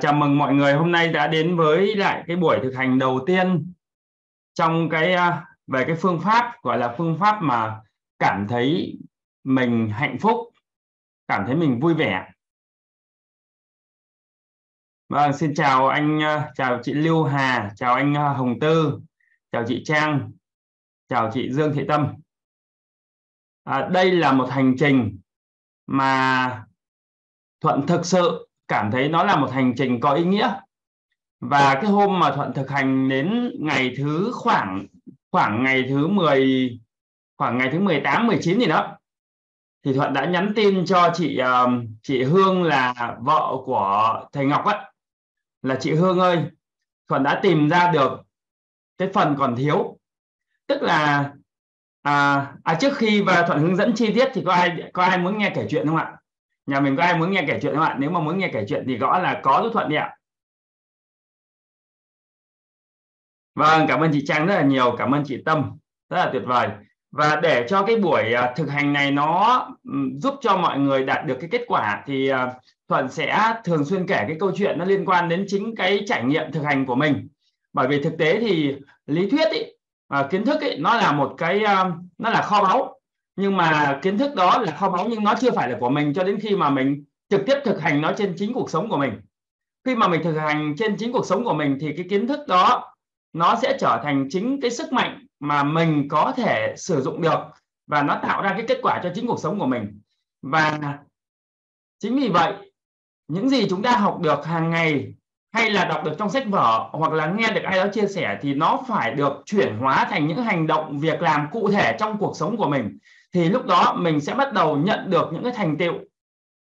Chào mừng mọi người hôm nay đã đến với lại cái buổi thực hành đầu tiên trong cái về cái phương pháp gọi là phương pháp mà cảm thấy mình hạnh phúc, cảm thấy mình vui vẻ. Vâng, xin chào anh, chào chị Lưu Hà, chào anh Hồng Tư, chào chị Trang, chào chị Dương Thị Tâm. Đây là một hành trình mà Thuận thực sự cảm thấy nó là một hành trình có ý nghĩa. Và cái hôm mà Thuận thực hành đến ngày thứ khoảng ngày thứ 18, 19 gì đó, thì Thuận đã nhắn tin cho chị Hương là vợ của thầy Ngọc ấy, là chị Hương ơi, Thuận đã tìm ra được cái phần còn thiếu. Tức là trước khi và Thuận hướng dẫn chi tiết thì có ai muốn nghe kể chuyện không ạ? Nhà mình có ai muốn nghe kể chuyện không ạ? Nếu mà muốn nghe kể chuyện thì gõ là có giúp Thuận đi ạ. Vâng, cảm ơn chị Trang rất là nhiều, cảm ơn chị Tâm, rất là tuyệt vời. Và để cho cái buổi thực hành này nó giúp cho mọi người đạt được cái kết quả thì Thuận sẽ thường xuyên kể cái câu chuyện nó liên quan đến chính cái trải nghiệm thực hành của mình. Bởi vì thực tế thì lý thuyết ý, kiến thức ý, nó là một cái nó là kho báu. Nhưng mà kiến thức đó là kho báu nhưng nó chưa phải là của mình cho đến khi mà mình trực tiếp thực hành nó trên chính cuộc sống của mình. Khi mà mình thực hành trên chính cuộc sống của mình thì cái kiến thức đó nó sẽ trở thành chính cái sức mạnh mà mình có thể sử dụng được và nó tạo ra cái kết quả cho chính cuộc sống của mình. Và chính vì vậy, những gì chúng ta học được hàng ngày hay là đọc được trong sách vở hoặc là nghe được ai đó chia sẻ thì nó phải được chuyển hóa thành những hành động, việc làm cụ thể trong cuộc sống của mình. Thì lúc đó mình sẽ bắt đầu nhận được những cái thành tựu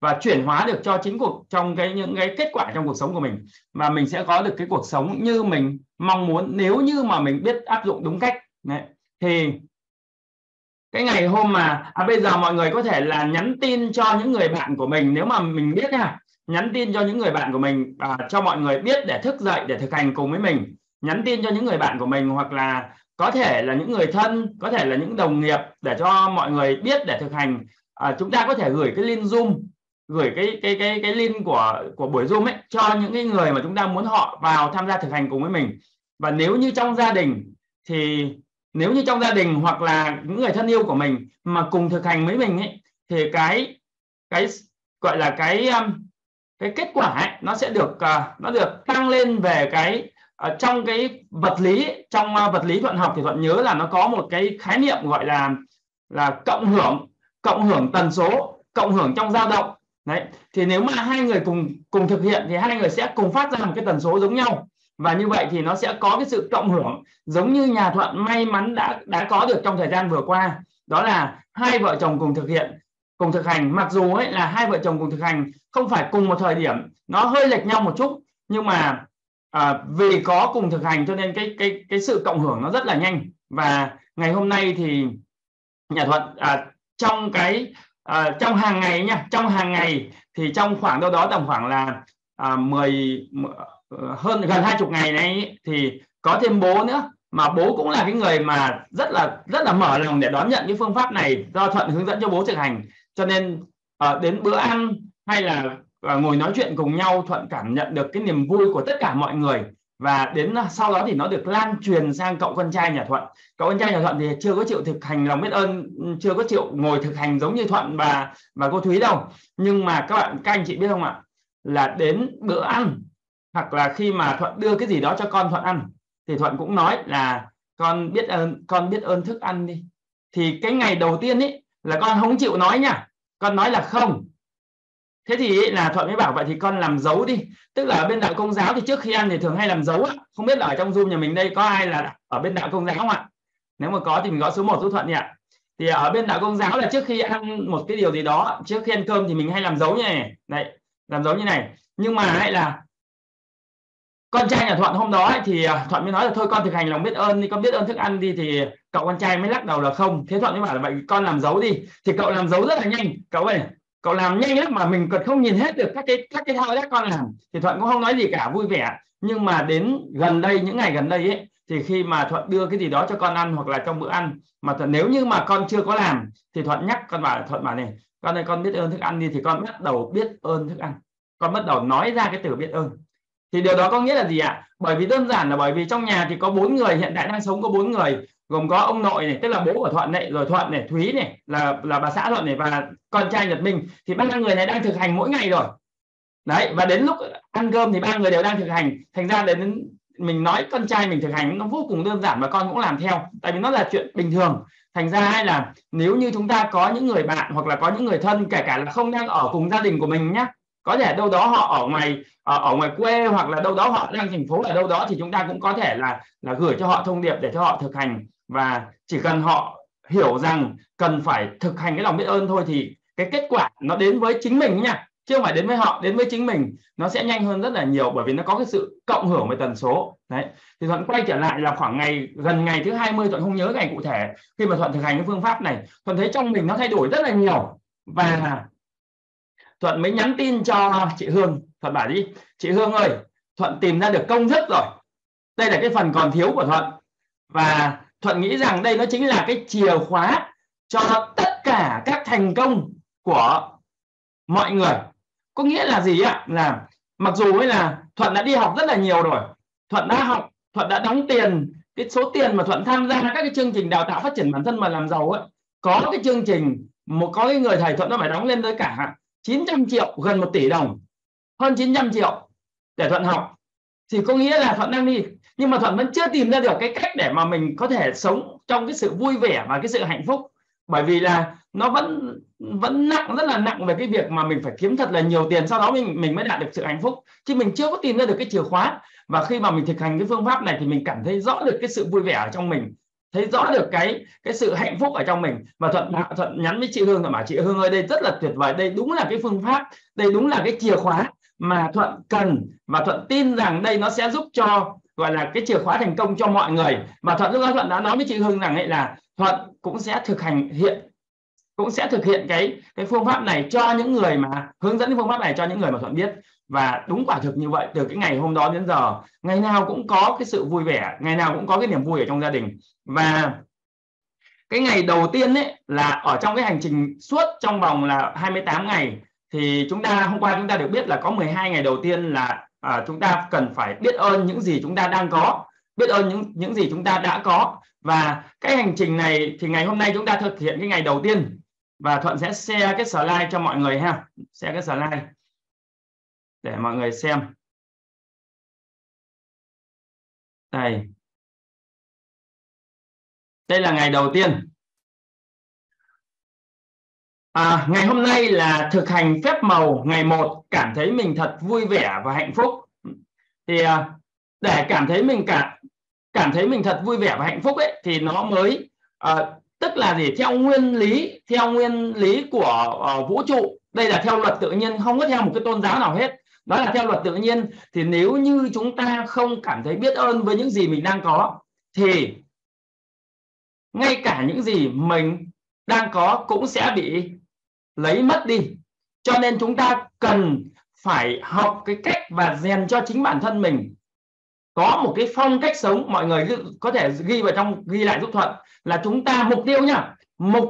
và chuyển hóa được cho chính cuộc trong những cái kết quả trong cuộc sống của mình. Và mình sẽ có được cái cuộc sống như mình mong muốn nếu như mà mình biết áp dụng đúng cách. Đấy. Thì cái ngày hôm mà bây giờ mọi người có thể là nhắn tin cho những người bạn của mình, nếu mà mình biết nha, nhắn tin cho những người bạn của mình cho mọi người biết để thức dậy để thực hành cùng với mình, nhắn tin cho những người bạn của mình hoặc là có thể là những người thân, có thể là những đồng nghiệp để cho mọi người biết để thực hành. Chúng ta có thể gửi cái link Zoom, gửi cái link của buổi Zoom ấy cho những cái người mà chúng ta muốn họ vào tham gia thực hành cùng với mình. Và nếu như trong gia đình thì nếu như trong gia đình hoặc là những người thân yêu của mình mà cùng thực hành với mình ấy, thì cái gọi là cái kết quả ấy, nó được tăng lên về cái trong cái vật lý, trong vật lý Thuận học thì Thuận nhớ là nó có một cái khái niệm gọi là cộng hưởng tần số, cộng hưởng trong dao động. Đấy, thì nếu mà hai người cùng thực hiện thì hai người sẽ cùng phát ra một cái tần số giống nhau và như vậy thì nó sẽ có cái sự cộng hưởng giống như nhà Thuận may mắn đã có được trong thời gian vừa qua, đó là hai vợ chồng cùng thực hành. Mặc dù ấy là hai vợ chồng cùng thực hành không phải cùng một thời điểm, nó hơi lệch nhau một chút, nhưng mà vì có cùng thực hành cho nên cái sự cộng hưởng nó rất là nhanh. Và ngày hôm nay thì nhà Thuận trong hàng ngày nha, trong hàng ngày thì trong khoảng đâu đó tầm khoảng là gần 20 ngày này thì có thêm bố nữa, mà bố cũng là cái người mà rất là mở lòng để đón nhận cái phương pháp này do Thuận hướng dẫn cho bố thực hành. Cho nên đến bữa ăn hay là ngồi nói chuyện cùng nhau, Thuận cảm nhận được cái niềm vui của tất cả mọi người. Và đến sau đó thì nó được lan truyền sang cậu con trai nhà Thuận. Cậu con trai nhà Thuận thì chưa có chịu thực hành lòng biết ơn, chưa có chịu ngồi thực hành giống như Thuận và cô Thúy đâu. Nhưng mà các anh chị biết không ạ, là đến bữa ăn hoặc là khi mà Thuận đưa cái gì đó cho con Thuận ăn thì Thuận cũng nói là con biết ơn thức ăn đi. Thì cái ngày đầu tiên ấy là con không chịu nói nha, con nói là không. Thế thì là Thuận mới bảo vậy thì con làm dấu đi. Tức là ở bên đạo Công giáo thì trước khi ăn thì thường hay làm dấu. Không biết là ở trong Zoom nhà mình đây có ai là ở bên đạo Công giáo không ạ? Nếu mà có thì mình gõ số 1 giúp Thuận nhỉ. Thì ở bên đạo Công giáo là trước khi ăn một cái điều gì đó, trước khi ăn cơm thì mình hay làm dấu như này. Đấy, làm dấu như này. Nhưng mà lại là con trai nhà Thuận hôm đó thì Thuận mới nói là thôi con thực hành lòng biết ơn đi, con biết ơn thức ăn đi. Thì cậu con trai mới lắc đầu là không. Thế Thuận mới bảo là vậy con làm dấu đi. Thì cậu làm dấu rất là nhanh. Cậu ơi, cậu làm nhanh lắm mà mình còn không nhìn hết được các cái thao tác con làm. Thì Thuận cũng không nói gì cả, vui vẻ. Nhưng mà đến gần đây, những ngày gần đây ấy, thì khi mà Thuận đưa cái gì đó cho con ăn hoặc là trong bữa ăn mà nếu như mà con chưa có làm thì Thuận nhắc con, bảo Thuận bảo này, con ơi con biết ơn thức ăn đi, thì con bắt đầu biết ơn thức ăn. con bắt đầu nói ra cái từ biết ơn. Thì điều đó có nghĩa là gì ạ? Bởi vì đơn giản là bởi vì trong nhà thì có 4 người, hiện tại đang sống có 4 người, gồm có ông nội này, tức là bố của Thuận này, rồi Thuận này, Thúy này, là bà xã Thuận này và con trai Nhật Minh. Thì 3 người này đang thực hành mỗi ngày rồi. Đấy, và đến lúc ăn cơm thì 3 người đều đang thực hành. Thành ra đến mình nói con trai mình thực hành nó vô cùng đơn giản và con cũng làm theo, tại vì nó là chuyện bình thường. Thành ra hay là nếu như chúng ta có những người bạn hoặc là có những người thân, kể cả là không đang ở cùng gia đình của mình nhé, có thể đâu đó họ ở ngoài quê hoặc là đâu đó họ đang thành phố ở đâu đó, thì chúng ta cũng có thể là gửi cho họ thông điệp để cho họ thực hành. Và chỉ cần họ hiểu rằng cần phải thực hành cái lòng biết ơn thôi thì cái kết quả nó đến với chính mình nha, chứ không phải đến với họ, đến với chính mình nó sẽ nhanh hơn rất là nhiều, bởi vì nó có cái sự cộng hưởng về tần số. Đấy, thì Thuận quay trở lại là khoảng gần ngày thứ 20, Thuận không nhớ ngày cụ thể, khi mà Thuận thực hành cái phương pháp này, Thuận thấy trong mình nó thay đổi rất là nhiều. Và Thuận mới nhắn tin cho chị Hương. Thuận bảo đi, chị Hương ơi, Thuận tìm ra được công thức rồi, đây là cái phần còn thiếu của Thuận, và Thuận nghĩ rằng đây nó chính là cái chìa khóa cho tất cả các thành công của mọi người. Có nghĩa là gì ạ? Là mặc dù ấy là Thuận đã đi học rất là nhiều rồi, Thuận đã học, Thuận đã đóng tiền, cái số tiền mà Thuận tham gia các cái chương trình đào tạo phát triển bản thân mà làm giàu ấy, có cái chương trình, có cái người thầy Thuận nó phải đóng lên tới cả 900 triệu, gần 1 tỷ đồng, hơn 900 triệu để Thuận học. Thì có nghĩa là Thuận đang đi, nhưng mà Thuận vẫn chưa tìm ra được cái cách để mà mình có thể sống trong cái sự vui vẻ và cái sự hạnh phúc. Bởi vì là nó vẫn nặng, rất là nặng về cái việc mà mình phải kiếm thật là nhiều tiền, sau đó mình mới đạt được sự hạnh phúc, chứ mình chưa có tìm ra được cái chìa khóa. Và khi mà mình thực hành cái phương pháp này thì mình cảm thấy rõ được cái sự vui vẻ ở trong mình, thấy rõ được cái sự hạnh phúc ở trong mình. Và Thuận nhắn với chị Hương là bảo chị Hương ơi, đây rất là tuyệt vời, đây đúng là cái phương pháp, đây đúng là cái chìa khóa mà Thuận cần, và Thuận tin rằng đây nó sẽ giúp cho, gọi là cái chìa khóa thành công cho mọi người. Và Thuận lúc đó Thuận đã nói với chị Hương rằng ấy là Thuận cũng sẽ thực hiện cái phương pháp này cho những người mà hướng dẫn cái phương pháp này cho những người mà Thuận biết. Và đúng quả thực như vậy, từ cái ngày hôm đó đến giờ, ngày nào cũng có cái sự vui vẻ, ngày nào cũng có cái niềm vui ở trong gia đình. Và cái ngày đầu tiên ấy là ở trong cái hành trình suốt trong vòng là 28 ngày thì chúng ta, hôm qua chúng ta được biết là có 12 ngày đầu tiên là chúng ta cần phải biết ơn những gì chúng ta đang có, biết ơn những gì chúng ta đã có. Và cái hành trình này thì ngày hôm nay chúng ta thực hiện cái ngày đầu tiên, và Thuận sẽ share cái slide cho mọi người ha, share cái slide để mọi người xem. Đây là ngày đầu tiên. Ngày hôm nay là thực hành phép màu ngày 1, cảm thấy mình thật vui vẻ và hạnh phúc. Thì để cảm thấy mình thật vui vẻ và hạnh phúc ấy thì nó mới tức là gì, theo nguyên lý của vũ trụ, đây là theo luật tự nhiên, không có theo một cái tôn giáo nào hết, đó là theo luật tự nhiên. Thì nếu như chúng ta không cảm thấy biết ơn với những gì mình đang có thì ngay cả những gì mình đang có cũng sẽ bị lấy mất đi. Cho nên chúng ta cần phải học cái cách và rèn cho chính bản thân mình có một cái phong cách sống. Mọi người có thể ghi lại giúp Thuận là chúng ta mục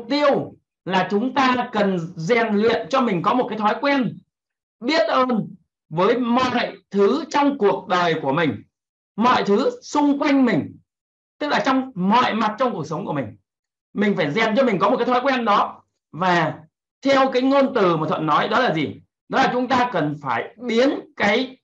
tiêu là chúng ta cần rèn luyện cho mình có một cái thói quen biết ơn với mọi thứ trong cuộc đời của mình, mọi thứ xung quanh mình, tức là trong mọi mặt trong cuộc sống của mình. Mình phải rèn cho mình có một cái thói quen đó. Và theo cái ngôn từ mà Thuận nói đó là gì? Đó là chúng ta cần phải biến cái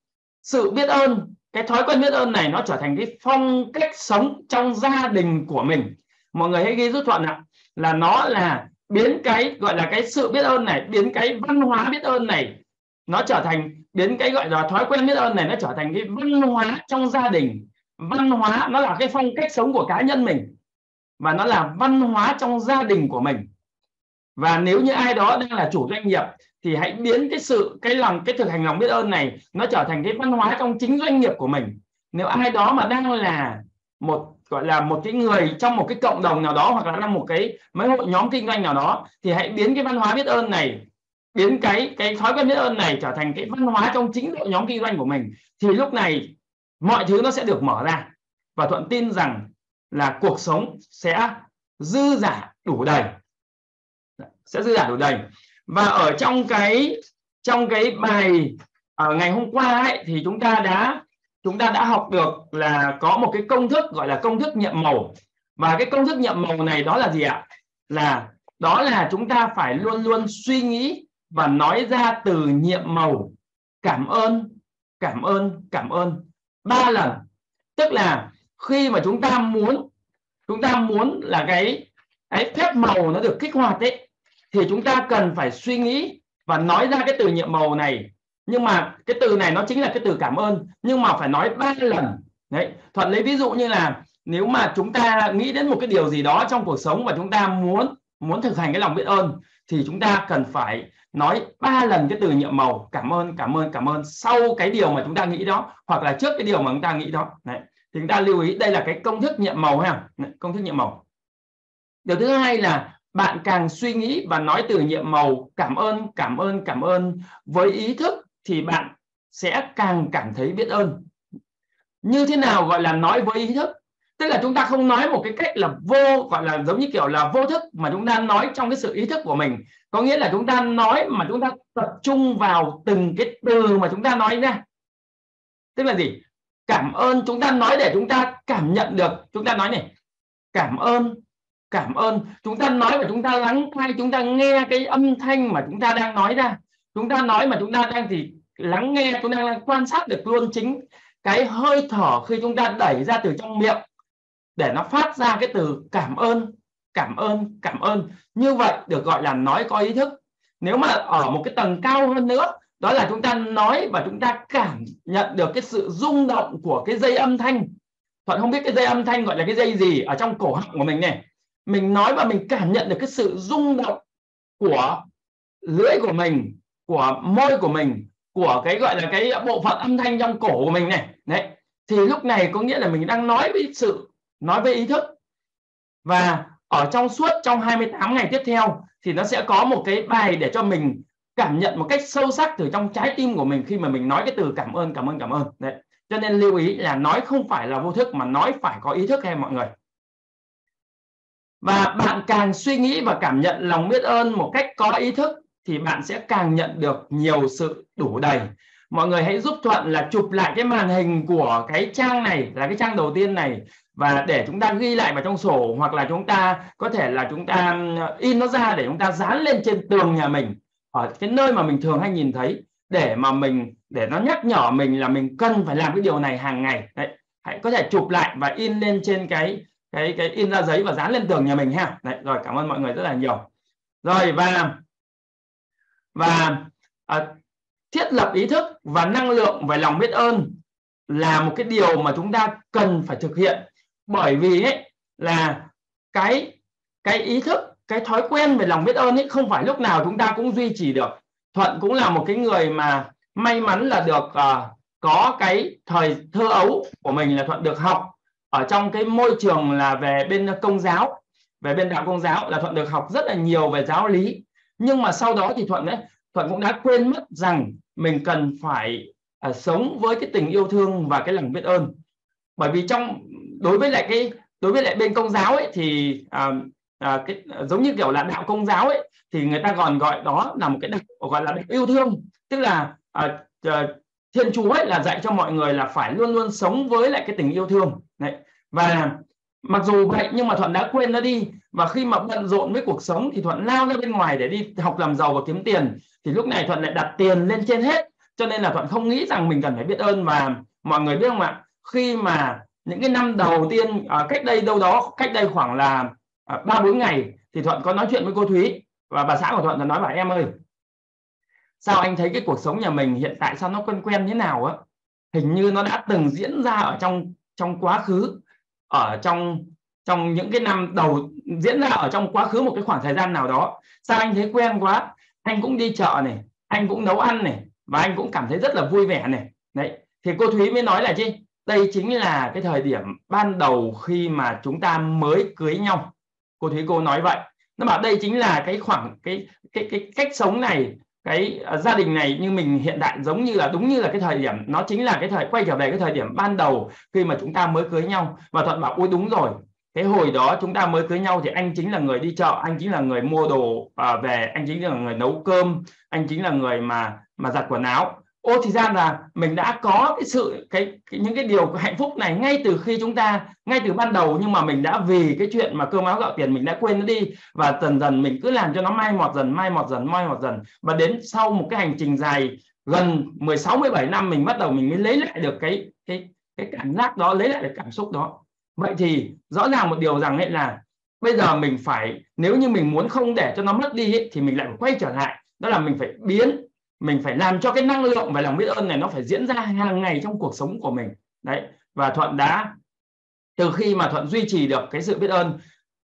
sự biết ơn, cái thói quen biết ơn này nó trở thành cái phong cách sống trong gia đình của mình. Mọi người hãy ghi giúp Thuận ạ, là nó là biến cái gọi là cái sự biết ơn này, biến cái văn hóa biết ơn này, nó trở thành, biến cái gọi là thói quen biết ơn này, nó trở thành cái văn hóa trong gia đình. Văn hóa nó là cái phong cách sống của cá nhân mình, và nó là văn hóa trong gia đình của mình. Và nếu như ai đó đang là chủ doanh nghiệp thì hãy biến cái thực hành lòng biết ơn này nó trở thành cái văn hóa trong chính doanh nghiệp của mình. Nếu ai đó mà đang là một cái người trong một cái cộng đồng nào đó, hoặc là trong một cái hội nhóm kinh doanh nào đó, thì hãy biến cái văn hóa biết ơn này, biến cái thói quen biết ơn này trở thành cái văn hóa trong chính đội nhóm kinh doanh của mình. Thì lúc này mọi thứ nó sẽ được mở ra, và Thuận tin rằng là cuộc sống sẽ dư dả đủ đầy, và ở trong cái bài Ngày hôm qua ấy, thì chúng ta đã học được là có một cái công thức gọi là công thức nhiệm màu. Và cái công thức nhiệm màu này đó là gì ạ? Đó là chúng ta phải luôn luôn suy nghĩ và nói ra từ nhiệm màu cảm ơn, cảm ơn, cảm ơn 3 lần. Tức là khi mà chúng ta muốn là cái phép màu nó được kích hoạt ấy, thì chúng ta cần phải suy nghĩ và nói ra cái từ nhiệm màu này. Nhưng mà cái từ này nó chính là cái từ cảm ơn, nhưng mà phải nói 3 lần. Đấy. Thuận lấy ví dụ như là nếu mà chúng ta nghĩ đến một cái điều gì đó trong cuộc sống và chúng ta muốn thực hành cái lòng biết ơn, thì chúng ta cần phải nói 3 lần cái từ nhiệm màu cảm ơn, cảm ơn, cảm ơn sau cái điều mà chúng ta nghĩ đó, hoặc là trước cái điều mà chúng ta nghĩ đó. Đấy. Thì chúng ta lưu ý đây là cái công thức nhiệm màu ha, công thức nhiệm màu. Điều thứ hai là bạn càng suy nghĩ và nói từ nhiệm màu cảm ơn, cảm ơn, cảm ơn với ý thức thì bạn sẽ càng cảm thấy biết ơn. Như thế nào gọi là nói với ý thức? Tức là chúng ta không nói một cái cách là gọi là giống như kiểu là vô thức, mà chúng ta nói trong cái sự ý thức của mình. Có nghĩa là chúng ta nói mà chúng ta tập trung vào từng cái từ mà chúng ta nói ra. Tức là gì? Cảm ơn chúng ta nói để chúng ta cảm nhận được. Chúng ta nói này, cảm ơn, cảm ơn. Chúng ta nói và chúng ta lắng nghe, chúng ta nghe cái âm thanh mà chúng ta đang nói ra. Chúng ta nói mà chúng ta đang thì lắng nghe, chúng ta đang quan sát được luôn chính cái hơi thở khi chúng ta đẩy ra từ trong miệng để nó phát ra cái từ cảm ơn, cảm ơn, cảm ơn. Như vậy được gọi là nói có ý thức. Nếu mà ở một cái tầng cao hơn nữa, đó là chúng ta nói và chúng ta cảm nhận được cái sự rung động của cái dây âm thanh. Thuận không biết cái dây âm thanh gọi là cái dây gì ở trong cổ họng của mình này. Mình nói và mình cảm nhận được cái sự rung động của lưỡi của mình, của môi của mình, của cái gọi là cái bộ phận âm thanh trong cổ của mình này. Đấy. Thì lúc này có nghĩa là mình đang nói với ý thức. Và ở trong 28 ngày tiếp theo thì nó sẽ có một cái bài để cho mình cảm nhận một cách sâu sắc từ trong trái tim của mình khi mà mình nói cái từ cảm ơn, cảm ơn, cảm ơn. Đấy. Cho nên lưu ý là nói không phải là vô thức mà nói phải có ý thức em mọi người. Và bạn càng suy nghĩ và cảm nhận lòng biết ơn một cách có ý thức thì bạn sẽ càng nhận được nhiều sự đủ đầy. Mọi người hãy giúp Thuận là chụp lại cái màn hình của cái trang này, là cái trang đầu tiên này, và để chúng ta ghi lại vào trong sổ, hoặc là chúng ta có thể là chúng ta in nó ra để chúng ta dán lên trên tường nhà mình, ở cái nơi mà mình thường hay nhìn thấy, để nó nhắc nhở mình là mình cần phải làm cái điều này hàng ngày. Đấy. Hãy có thể chụp lại và in lên trên cái in ra giấy và dán lên tường nhà mình ha. Đấy. Rồi, cảm ơn mọi người rất là nhiều. Rồi, và thiết lập ý thức và năng lượng về lòng biết ơn là một cái điều mà chúng ta cần phải thực hiện, bởi vì ấy, là cái ý thức, cái thói quen về lòng biết ơn ấy không phải lúc nào chúng ta cũng duy trì được. Thuận cũng là một cái người mà may mắn là được có cái thời thơ ấu của mình là Thuận được học ở trong cái môi trường là về bên Công giáo, về bên đạo Công giáo, là Thuận được học rất là nhiều về giáo lý. Nhưng mà sau đó thì Thuận cũng đã quên mất rằng mình cần phải sống với cái tình yêu thương và cái lòng biết ơn. Bởi vì đối với lại bên Công giáo ấy thì giống như kiểu là đạo Công giáo ấy thì người ta còn gọi đó là một cái đặc gọi là yêu thương. Tức là Thiên Chúa ấy là dạy cho mọi người là phải luôn luôn sống với lại cái tình yêu thương. Đấy. Và mặc dù vậy nhưng mà Thuận đã quên nó đi. Và khi mà bận rộn với cuộc sống thì Thuận lao ra bên ngoài để đi học làm giàu và kiếm tiền. Thì lúc này Thuận lại đặt tiền lên trên hết. Cho nên là Thuận không nghĩ rằng mình cần phải biết ơn. Và mọi người biết không ạ, khi mà những cái năm đầu tiên, cách đây khoảng là 3-4 ngày, thì Thuận có nói chuyện với cô Thúy và bà xã của Thuận. Thuận nói bảo em ơi, sao anh thấy cái cuộc sống nhà mình hiện tại sao nó quen thế nào á? Hình như nó đã từng diễn ra ở trong quá khứ, ở trong những cái năm đầu, diễn ra ở trong quá khứ một cái khoảng thời gian nào đó. Sao anh thấy quen quá? Anh cũng đi chợ này, anh cũng nấu ăn này, và anh cũng cảm thấy rất là vui vẻ này. Đấy. Thì cô Thúy mới nói là chứ đây chính là cái thời điểm ban đầu khi mà chúng ta mới cưới nhau. Cô Thúy cô nói vậy. Nó bảo đây chính là cái cách sống này, cái gia đình này như mình hiện tại, giống như là đúng như là cái thời điểm, nó chính là cái thời quay trở về cái thời điểm ban đầu khi mà chúng ta mới cưới nhau. Và Thuận bảo ôi đúng rồi, cái hồi đó chúng ta mới cưới nhau thì anh chính là người đi chợ, anh chính là người mua đồ về, anh chính là người nấu cơm, anh chính là người mà giặt quần áo. Ô, thì ra là mình đã có cái sự những cái điều hạnh phúc này ngay từ khi chúng ta, ngay từ ban đầu, nhưng mà mình đã vì cái chuyện mà cơm áo gạo tiền mình đã quên nó đi, và dần dần mình cứ làm cho nó mai mọt dần, và đến sau một cái hành trình dài gần 16-17 năm mình bắt đầu mình mới lấy lại được cái cảm giác đó, lấy lại được cảm xúc đó. Vậy thì rõ ràng một điều rằng ấy là bây giờ mình phải, nếu như mình muốn không để cho nó mất đi ấy, thì mình lại phải quay trở lại, đó là mình phải biến, mình phải làm cho cái năng lượng và lòng biết ơn này nó phải diễn ra hàng ngày trong cuộc sống của mình. Đấy, và Thuận đã, từ khi mà Thuận duy trì được cái sự biết ơn,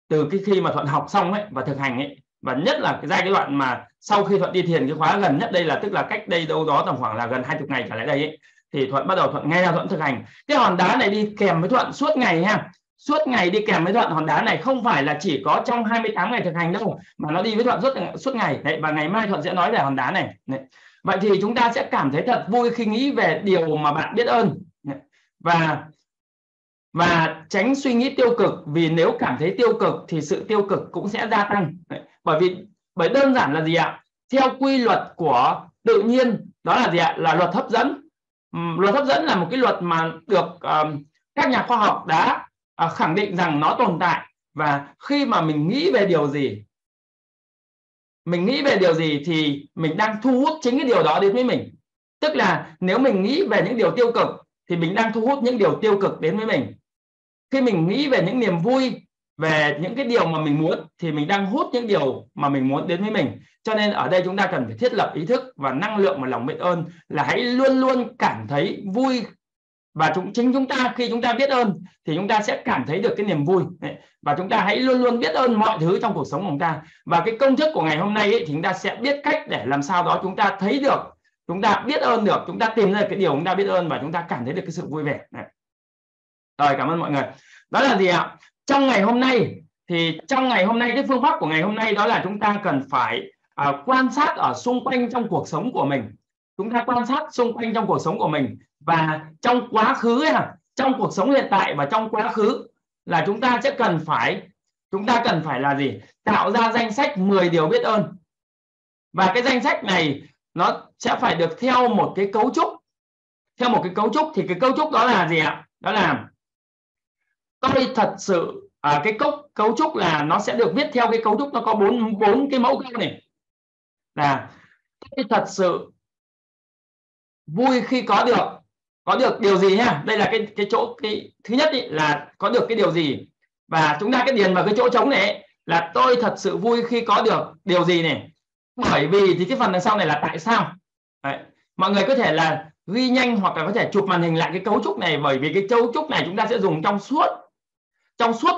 từ cái khi mà Thuận học xong ấy và thực hành ấy, và nhất là cái giai đoạn mà sau khi Thuận đi thiền, cái khóa gần nhất đây là, tức là cách đây đâu đó tầm khoảng là gần 20 ngày trở lại đây ấy, thì Thuận bắt đầu, Thuận ngay là Thuận thực hành. Cái hòn đá này đi kèm với Thuận suốt ngày ha. Suốt ngày đi kèm với Thuận, hòn đá này không phải là chỉ có trong 28 ngày thực hành đâu, mà nó đi với Thuận suốt ngày. Đấy, và ngày mai Thuận sẽ nói về hòn đá này. Đấy. Vậy thì chúng ta sẽ cảm thấy thật vui khi nghĩ về điều mà bạn biết ơn. Đấy. Và tránh suy nghĩ tiêu cực, vì nếu cảm thấy tiêu cực thì sự tiêu cực cũng sẽ gia tăng. Đấy. Bởi đơn giản là gì ạ? Theo quy luật của tự nhiên, đó là gì ạ? Là luật hấp dẫn. Luật hấp dẫn là một cái luật mà được các nhà khoa học đã khẳng định rằng nó tồn tại, và khi mà mình nghĩ về điều gì, thì mình đang thu hút chính cái điều đó đến với mình. Tức là nếu mình nghĩ về những điều tiêu cực thì mình đang thu hút những điều tiêu cực đến với mình. Khi mình nghĩ về những niềm vui, về những cái điều mà mình muốn, thì mình đang hút những điều mà mình muốn đến với mình. Cho nên ở đây chúng ta cần phải thiết lập ý thức và năng lượng và lòng biết ơn là hãy luôn luôn cảm thấy vui. Và chính chúng ta, khi chúng ta biết ơn thì chúng ta sẽ cảm thấy được cái niềm vui. Và chúng ta hãy luôn luôn biết ơn mọi thứ trong cuộc sống của chúng ta. Và cái công thức của ngày hôm nay ấy, thì chúng ta sẽ biết cách để làm sao đó chúng ta thấy được, chúng ta biết ơn được, chúng ta tìm ra cái điều chúng ta biết ơn và chúng ta cảm thấy được cái sự vui vẻ. Rồi, cảm ơn mọi người. Đó là gì ạ? Trong ngày hôm nay, thì trong ngày hôm nay, cái phương pháp của ngày hôm nay đó là chúng ta cần phải quan sát ở xung quanh trong cuộc sống của mình. Chúng ta quan sát xung quanh trong cuộc sống của mình, và trong quá khứ, trong cuộc sống hiện tại và trong quá khứ, là chúng ta cần phải là gì? Tạo ra danh sách 10 điều biết ơn. Và cái danh sách này nó sẽ phải được theo một cái cấu trúc. Theo một cái cấu trúc, thì cái cấu trúc đó là gì ạ? Đó là tôi thật sự, cái cấu trúc là nó sẽ được viết theo cái cấu trúc, nó có bốn cái mẫu câu này. Là tôi thật sự vui khi có được điều gì ha. Đây là cái thứ nhất ý, là có được cái điều gì, và chúng ta cái điền vào cái chỗ trống này ấy, là tôi thật sự vui khi có được điều gì này. Bởi vì thì cái phần đằng sau này là tại sao. Đấy. Mọi người có thể là ghi nhanh hoặc là có thể chụp màn hình lại cái cấu trúc này, bởi vì cái cấu trúc này chúng ta sẽ dùng trong suốt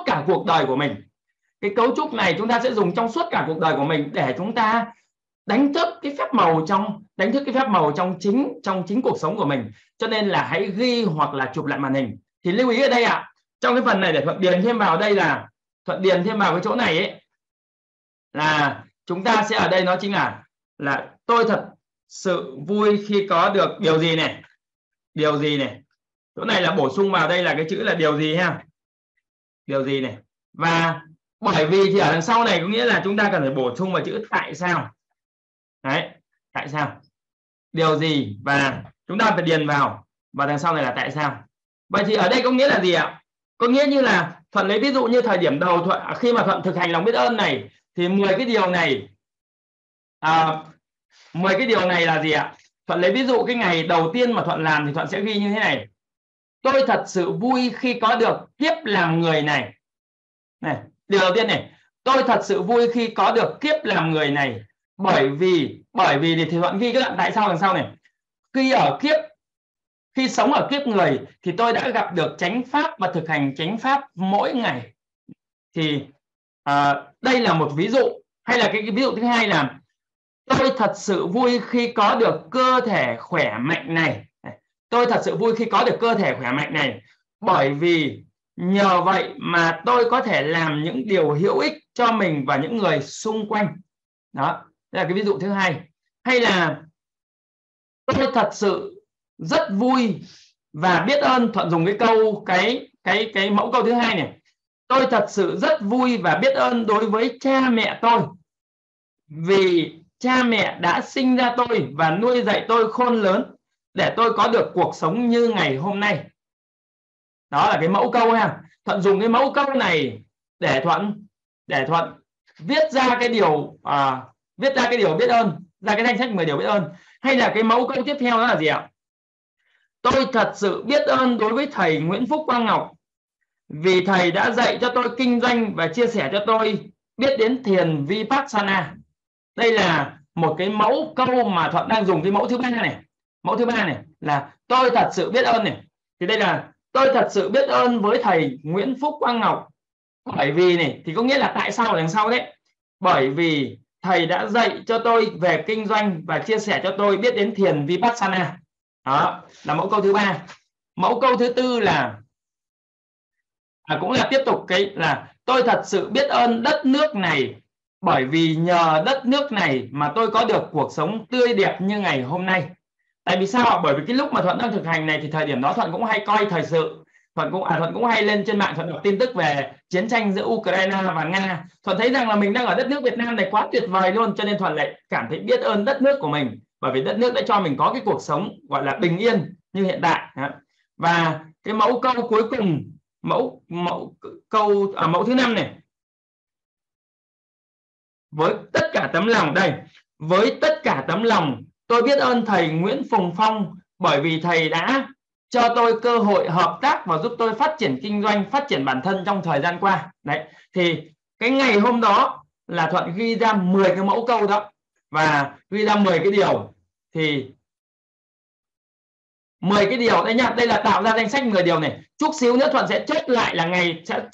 cả cuộc đời của mình. Cái cấu trúc này chúng ta sẽ dùng trong suốt cả cuộc đời của mình để chúng ta đánh thức cái phép màu trong chính cuộc sống của mình. Cho nên là hãy ghi hoặc là chụp lại màn hình. Thì lưu ý ở đây ạ, trong cái phần này để Thuận điền thêm vào đây là Thuận điền thêm vào cái chỗ này ấy, là chúng ta sẽ ở đây nó chính là tôi thật sự vui khi có được điều gì này. Điều gì này. Chỗ này là bổ sung vào đây là cái chữ là điều gì ha. Điều gì này. Và bởi vì thì ở đằng sau này có nghĩa là chúng ta cần phải bổ sung vào chữ tại sao. Đấy, tại sao, điều gì, và chúng ta phải điền vào, và đằng sau này là tại sao. Vậy thì ở đây có nghĩa là gì ạ? Có nghĩa như là Thuận lấy ví dụ như thời điểm đầu Thuận, khi mà Thuận thực hành lòng biết ơn này, thì 10 cái điều này là gì ạ? Thuận lấy ví dụ cái ngày đầu tiên mà Thuận làm thì Thuận sẽ ghi như thế này: tôi thật sự vui khi có được kiếp làm người này. Này, điều đầu tiên này, tôi thật sự vui khi có được kiếp làm người này. Bởi vì thì Thuận ghi các bạn tại sao đằng sau này. Khi sống ở kiếp người thì tôi đã gặp được chánh pháp và thực hành chánh pháp mỗi ngày. Thì đây là một ví dụ. Hay là cái ví dụ thứ hai là tôi thật sự vui khi có được cơ thể khỏe mạnh này. Tôi thật sự vui khi có được cơ thể khỏe mạnh này, bởi vì nhờ vậy mà tôi có thể làm những điều hữu ích cho mình và những người xung quanh. Đó, đây là cái ví dụ thứ hai. Hay là tôi thật sự rất vui và biết ơn. Thuận dùng cái mẫu câu thứ hai này: tôi thật sự rất vui và biết ơn đối với cha mẹ tôi, vì cha mẹ đã sinh ra tôi và nuôi dạy tôi khôn lớn. để tôi có được cuộc sống như ngày hôm nay. Đó là cái mẫu câu ha. Thuận dùng cái mẫu câu này để Thuận viết ra cái điều biết ơn, ra cái danh sách 10 điều biết ơn. Hay là cái mẫu câu tiếp theo đó là gì ạ? Tôi thật sự biết ơn đối với thầy Nguyễn Phúc Quang Ngọc vì thầy đã dạy cho tôi kinh doanh và chia sẻ cho tôi biết đến thiền Vipassana. Đây là một cái mẫu câu mà Thuận đang dùng. Cái mẫu thứ ba này, là tôi thật sự biết ơn này. Thì đây là tôi thật sự biết ơn với thầy Nguyễn Phúc Quang Ngọc. Bởi vì này thì có nghĩa là tại sao đằng sau đấy? Bởi vì thầy đã dạy cho tôi về kinh doanh và chia sẻ cho tôi biết đến thiền Vipassana. Đó là mẫu câu thứ ba. Mẫu câu thứ tư là cũng là tiếp tục cái là tôi thật sự biết ơn đất nước này, bởi vì nhờ đất nước này mà tôi có được cuộc sống tươi đẹp như ngày hôm nay. Tại vì sao? Bởi vì cái lúc mà Thuận đang thực hành này thì thời điểm đó Thuận cũng hay coi thời sự. Thuận cũng hay lên trên mạng, Thuận đọc tin tức về chiến tranh giữa Ukraine và Nga. Thuận thấy rằng là mình đang ở đất nước Việt Nam này quá tuyệt vời luôn, cho nên Thuận lại cảm thấy biết ơn đất nước của mình, bởi vì đất nước đã cho mình có cái cuộc sống gọi là bình yên như hiện tại. Và cái mẫu câu cuối cùng, mẫu thứ năm này, với tất cả tấm lòng đây, với tất cả tấm lòng tôi biết ơn thầy Nguyễn Phùng Phong, bởi vì thầy đã cho tôi cơ hội hợp tác và giúp tôi phát triển kinh doanh, phát triển bản thân trong thời gian qua. Đấy, thì cái ngày hôm đó là Thuận ghi ra 10 cái mẫu câu đó và ghi ra 10 cái điều. Thì 10 cái điều đây nhá, đây là tạo ra danh sách 10 điều này. Chút xíu nữa Thuận sẽ chốt lại là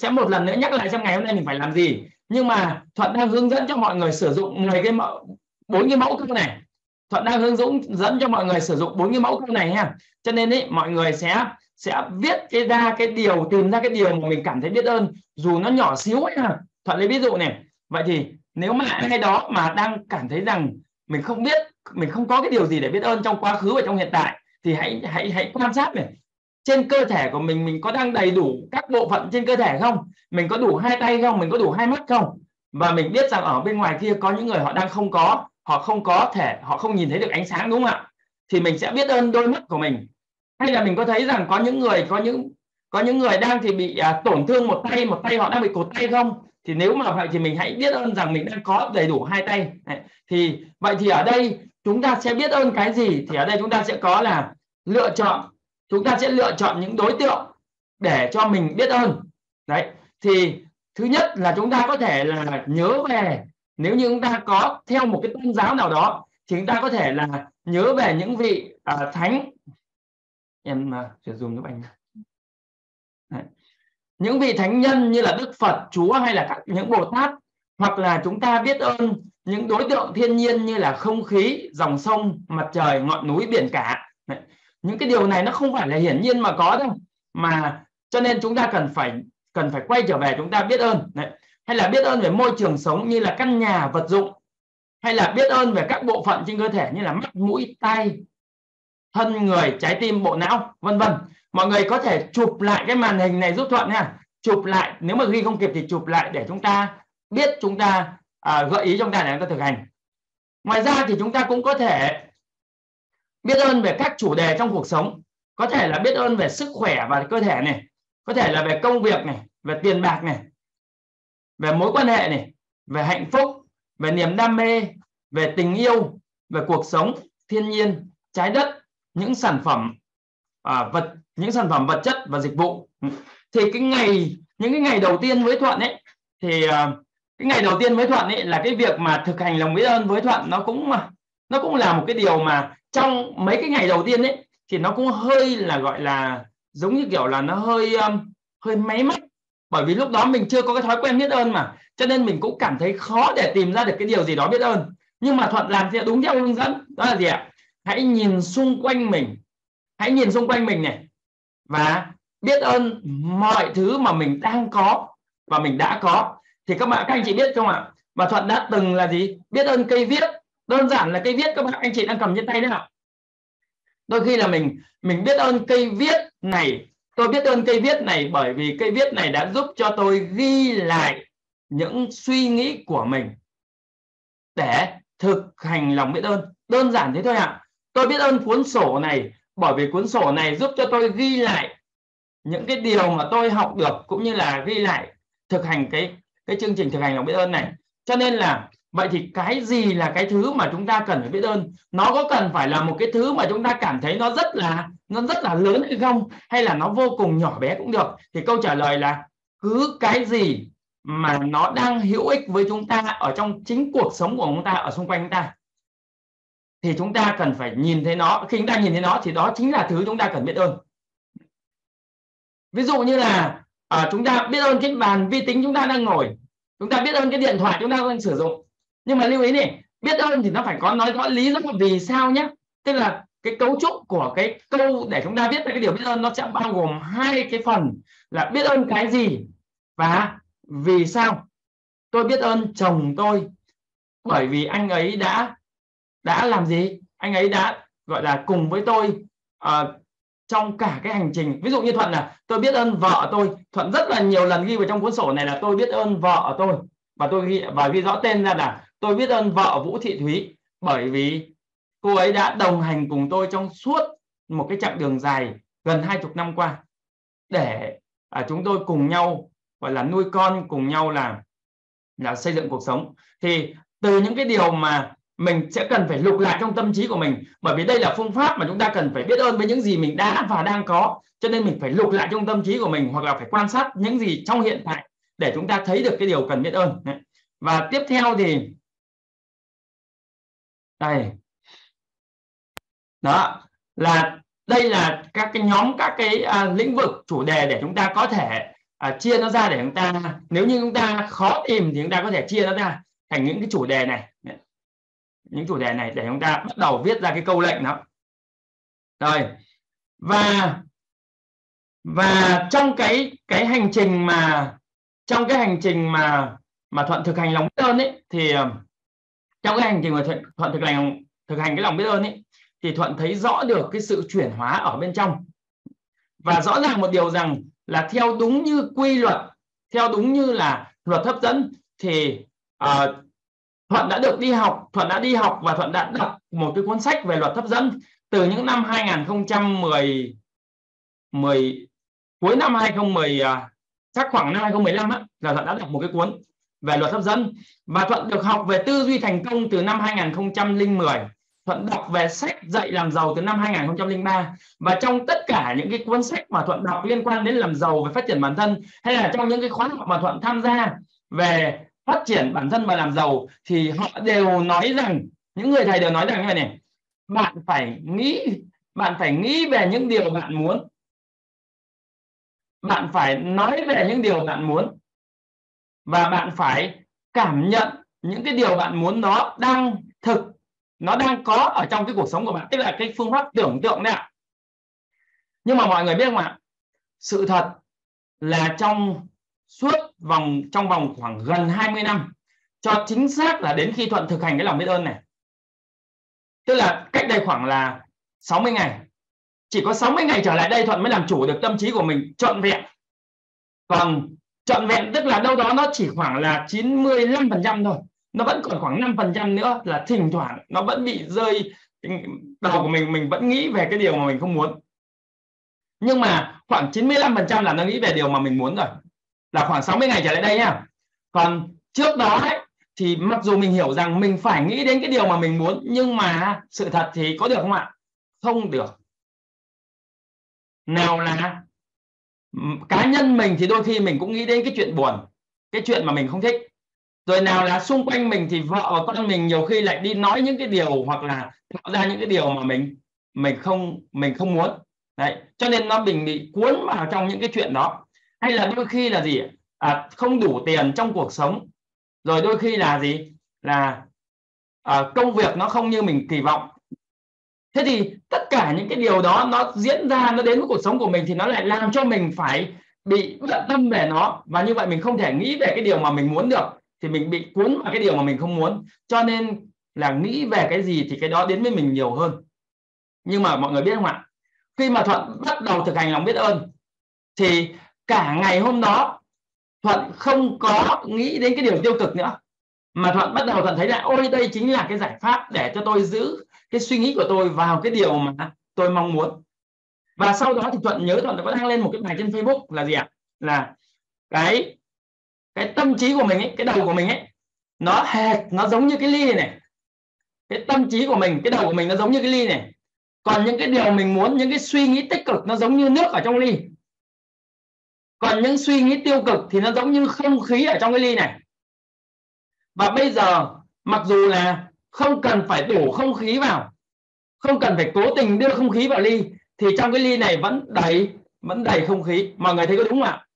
sẽ một lần nữa nhắc lại xem ngày hôm nay mình phải làm gì. Nhưng mà Thuận đang hướng dẫn cho mọi người sử dụng 4 cái mẫu câu này. Thuận đang hướng dẫn cho mọi người sử dụng 4 cái mẫu câu này ha. Cho nên ý, mọi người sẽ viết tìm ra cái điều mà mình cảm thấy biết ơn, dù nó nhỏ xíu ấy ha. Thuận lấy ví dụ này. Vậy thì nếu mà ai đó mà đang cảm thấy rằng mình không có cái điều gì để biết ơn trong quá khứ và trong hiện tại, thì hãy quan sát này. Trên cơ thể của mình có đang đầy đủ các bộ phận trên cơ thể không? Mình có đủ 2 tay không? Mình có đủ 2 mắt không? Và mình biết rằng ở bên ngoài kia có những người họ đang không có, họ không nhìn thấy được ánh sáng, đúng không ạ? Thì mình sẽ biết ơn đôi mắt của mình. Hay là mình có thấy rằng có những người đang thì bị tổn thương một tay họ đang bị cụt tay không? Thì nếu mà vậy thì mình hãy biết ơn rằng mình đang có đầy đủ 2 tay. Thì vậy thì ở đây chúng ta sẽ biết ơn cái gì? Thì ở đây chúng ta sẽ có là lựa chọn. Chúng ta sẽ lựa chọn những đối tượng để cho mình biết ơn. Đấy, thì thứ nhất là chúng ta có thể là nhớ về, nếu như chúng ta có theo một cái tôn giáo nào đó thì chúng ta có thể là nhớ về những vị thánh. Em sẽ dùng giúp anh. Đấy. Những vị thánh nhân như là Đức Phật, Chúa hay là những Bồ Tát. Hoặc là chúng ta biết ơn những đối tượng thiên nhiên như là không khí, dòng sông, mặt trời, ngọn núi, biển cả. Đấy. Những cái điều này nó không phải là hiển nhiên mà có đâu, mà cho nên chúng ta cần phải quay trở về chúng ta biết ơn. Đấy. Hay là biết ơn về môi trường sống như là căn nhà, vật dụng. Hay là biết ơn về các bộ phận trên cơ thể như là mắt, mũi, tai, thân người, trái tim, bộ não, vân vân. Mọi người có thể chụp lại cái màn hình này giúp Thuận nha. Chụp lại, nếu mà ghi không kịp thì chụp lại để chúng ta biết, chúng ta gợi ý trong đài này chúng ta thực hành. Ngoài ra thì chúng ta cũng có thể biết ơn về các chủ đề trong cuộc sống. Có thể là biết ơn về sức khỏe và cơ thể này, có thể là về công việc này, về tiền bạc này, về mối quan hệ này, về hạnh phúc, về niềm đam mê, về tình yêu, về cuộc sống, thiên nhiên, trái đất, những sản phẩm vật chất và dịch vụ. Thì những cái ngày đầu tiên với Thuận ấy, thì cái ngày đầu tiên với Thuận ấy là cái việc mà thực hành lòng biết ơn với Thuận, nó cũng là một cái điều mà trong mấy cái ngày đầu tiên ấy thì nó cũng hơi là gọi là giống như kiểu là nó hơi máy móc, bởi vì lúc đó mình chưa có cái thói quen biết ơn mà, cho nên mình cũng cảm thấy khó để tìm ra được cái điều gì đó biết ơn. Nhưng mà Thuận làm theo đúng theo hướng dẫn, đó là gì ạ? Hãy nhìn xung quanh mình này và biết ơn mọi thứ mà mình đang có và mình đã có. Thì các anh chị biết không ạ? Và Thuận đã từng là gì? Biết ơn cây viết. Đơn giản là cây viết các bạn anh chị đang cầm trên tay đấy ạ. Đôi khi là mình biết ơn cây viết này. Tôi biết ơn cây viết này bởi vì cây viết này đã giúp cho tôi ghi lại những suy nghĩ của mình để thực hành lòng biết ơn. Đơn giản thế thôi ạ. Tôi biết ơn cuốn sổ này bởi vì cuốn sổ này giúp cho tôi ghi lại những cái điều mà tôi học được, cũng như là ghi lại thực hành cái chương trình thực hành lòng biết ơn này. Cho nên là vậy thì cái gì là cái thứ mà chúng ta cần phải biết ơn? Nó có cần phải là một cái thứ mà chúng ta cảm thấy nó rất là lớn hay không, hay là nó vô cùng nhỏ bé cũng được? Thì câu trả lời là cứ cái gì mà nó đang hữu ích với chúng ta ở trong chính cuộc sống của chúng ta, ở xung quanh chúng ta, thì chúng ta cần phải nhìn thấy nó. Khi chúng ta nhìn thấy nó thì đó chính là thứ chúng ta cần biết ơn. Ví dụ như là chúng ta biết ơn cái bàn vi tính chúng ta đang ngồi, chúng ta biết ơn cái điện thoại chúng ta đang sử dụng. Nhưng mà lưu ý này, biết ơn thì nó phải có nói rõ lý do vì sao nhé. Tức là cái cấu trúc của cái câu để chúng ta viết ra cái điều biết ơn nó sẽ bao gồm hai cái phần là biết ơn cái gì và vì sao. Tôi biết ơn chồng tôi bởi vì anh ấy đã làm gì? Anh ấy đã gọi là cùng với tôi trong cả cái hành trình. Ví dụ như Thuận là tôi biết ơn vợ tôi. Thuận rất là nhiều lần ghi vào trong cuốn sổ này là tôi biết ơn vợ tôi, và tôi ghi rõ tên ra là tôi biết ơn vợ Vũ Thị Thúy bởi vì cô ấy đã đồng hành cùng tôi trong suốt một cái chặng đường dài gần 20 năm qua, để chúng tôi cùng nhau gọi là nuôi con, cùng nhau là xây dựng cuộc sống. Thì từ những cái điều mà mình sẽ cần phải lục lại trong tâm trí của mình, bởi vì đây là phương pháp mà chúng ta cần phải biết ơn với những gì mình đã và đang có. Cho nên mình phải lục lại trong tâm trí của mình, hoặc là phải quan sát những gì trong hiện tại để chúng ta thấy được cái điều cần biết ơn. Và tiếp theo thì đây, đó là đây là các cái nhóm, các cái lĩnh vực, chủ đề để chúng ta có thể chia nó ra, để chúng ta nếu như chúng ta khó tìm thì chúng ta có thể chia nó ra thành những cái chủ đề này, những chủ đề này để chúng ta bắt đầu viết ra cái câu lệnh đó. Rồi, và trong cái hành trình mà Thuận thực hành lòng biết ơn ấy, thì trong cái hành trình mà Thuận thực hành cái lòng biết ơn ấy, thì Thuận thấy rõ được cái sự chuyển hóa ở bên trong. Và rõ ràng một điều rằng là theo đúng như quy luật, theo đúng như là luật hấp dẫn, thì Thuận đã được đi học, và Thuận đã đọc một cái cuốn sách về luật hấp dẫn từ những năm 2010, cuối năm 2010, chắc khoảng năm 2015 á, là Thuận đã đọc một cái cuốn về luật hấp dẫn. Và Thuận được học về tư duy thành công từ năm 2010. Thuận đọc về sách dạy làm giàu từ năm 2003. Và trong tất cả những cái cuốn sách mà Thuận đọc liên quan đến làm giàu và phát triển bản thân, hay là trong những cái khóa học mà Thuận tham gia về phát triển bản thân và làm giàu, thì họ đều nói rằng, những người thầy đều nói rằng như vậy này: bạn phải nghĩ về những điều bạn muốn, bạn phải nói về những điều bạn muốn, và bạn phải cảm nhận những cái điều bạn muốn nó đang thực, nó đang có ở trong cái cuộc sống của bạn. Tức là cái phương pháp tưởng tượng đấy ạ. Nhưng mà mọi người biết không ạ, sự thật là trong vòng khoảng gần 20 năm, cho chính xác là đến khi Thuận thực hành cái lòng biết ơn này, tức là cách đây khoảng là 60 ngày. Chỉ có 60 ngày trở lại đây Thuận mới làm chủ được tâm trí của mình trọn vẹn. Còn trọn vẹn tức là đâu đó nó chỉ khoảng là 95% thôi. Nó vẫn còn khoảng 5% nữa là thỉnh thoảng nó vẫn bị rơi đầu của mình vẫn nghĩ về cái điều mà mình không muốn. Nhưng mà khoảng 95% là nó nghĩ về điều mà mình muốn rồi, là khoảng 60 ngày trở lại đây nhá. Còn trước đó ấy, thì mặc dù mình hiểu rằng mình phải nghĩ đến cái điều mà mình muốn, nhưng mà sự thật thì có được không ạ? Không được. Nào là cá nhân mình thì đôi khi mình cũng nghĩ đến cái chuyện buồn, cái chuyện mà mình không thích. Rồi nào là xung quanh mình thì vợ và con mình nhiều khi lại đi nói những cái điều, hoặc là tạo ra những cái điều mà mình không muốn. Đấy, cho nên nó mình bị cuốn vào trong những cái chuyện đó. Hay là đôi khi là gì? Không đủ tiền trong cuộc sống. Rồi đôi khi là gì? Là công việc nó không như mình kỳ vọng. Thế thì tất cả những cái điều đó nó diễn ra, nó đến với cuộc sống của mình, thì nó lại làm cho mình phải bị bận tâm về nó. Và như vậy mình không thể nghĩ về cái điều mà mình muốn được, thì mình bị cuốn vào cái điều mà mình không muốn. Cho nên là nghĩ về cái gì thì cái đó đến với mình nhiều hơn. Nhưng mà mọi người biết không ạ, khi mà Thuận bắt đầu thực hành lòng biết ơn, thì cả ngày hôm đó Thuận không có nghĩ đến cái điều tiêu cực nữa, mà Thuận bắt đầu Thuận thấy là ôi, đây chính là cái giải pháp để cho tôi giữ cái suy nghĩ của tôi vào cái điều mà tôi mong muốn. Và sau đó thì Thuận nhớ Thuận có đăng lên một cái bài trên Facebook là gì ạ? Là cái tâm trí của mình ấy, cái đầu của mình ấy, nó hệt, nó giống như cái ly này này. Cái tâm trí của mình, cái đầu của mình nó giống như cái ly này. Còn những cái điều mình muốn, những cái suy nghĩ tích cực nó giống như nước ở trong ly. Còn những suy nghĩ tiêu cực thì nó giống như không khí ở trong cái ly này. Và bây giờ mặc dù là không cần phải đổ không khí vào, không cần phải cố tình đưa không khí vào ly, thì trong cái ly này vẫn đầy không khí. Mọi người thấy có đúng không ạ?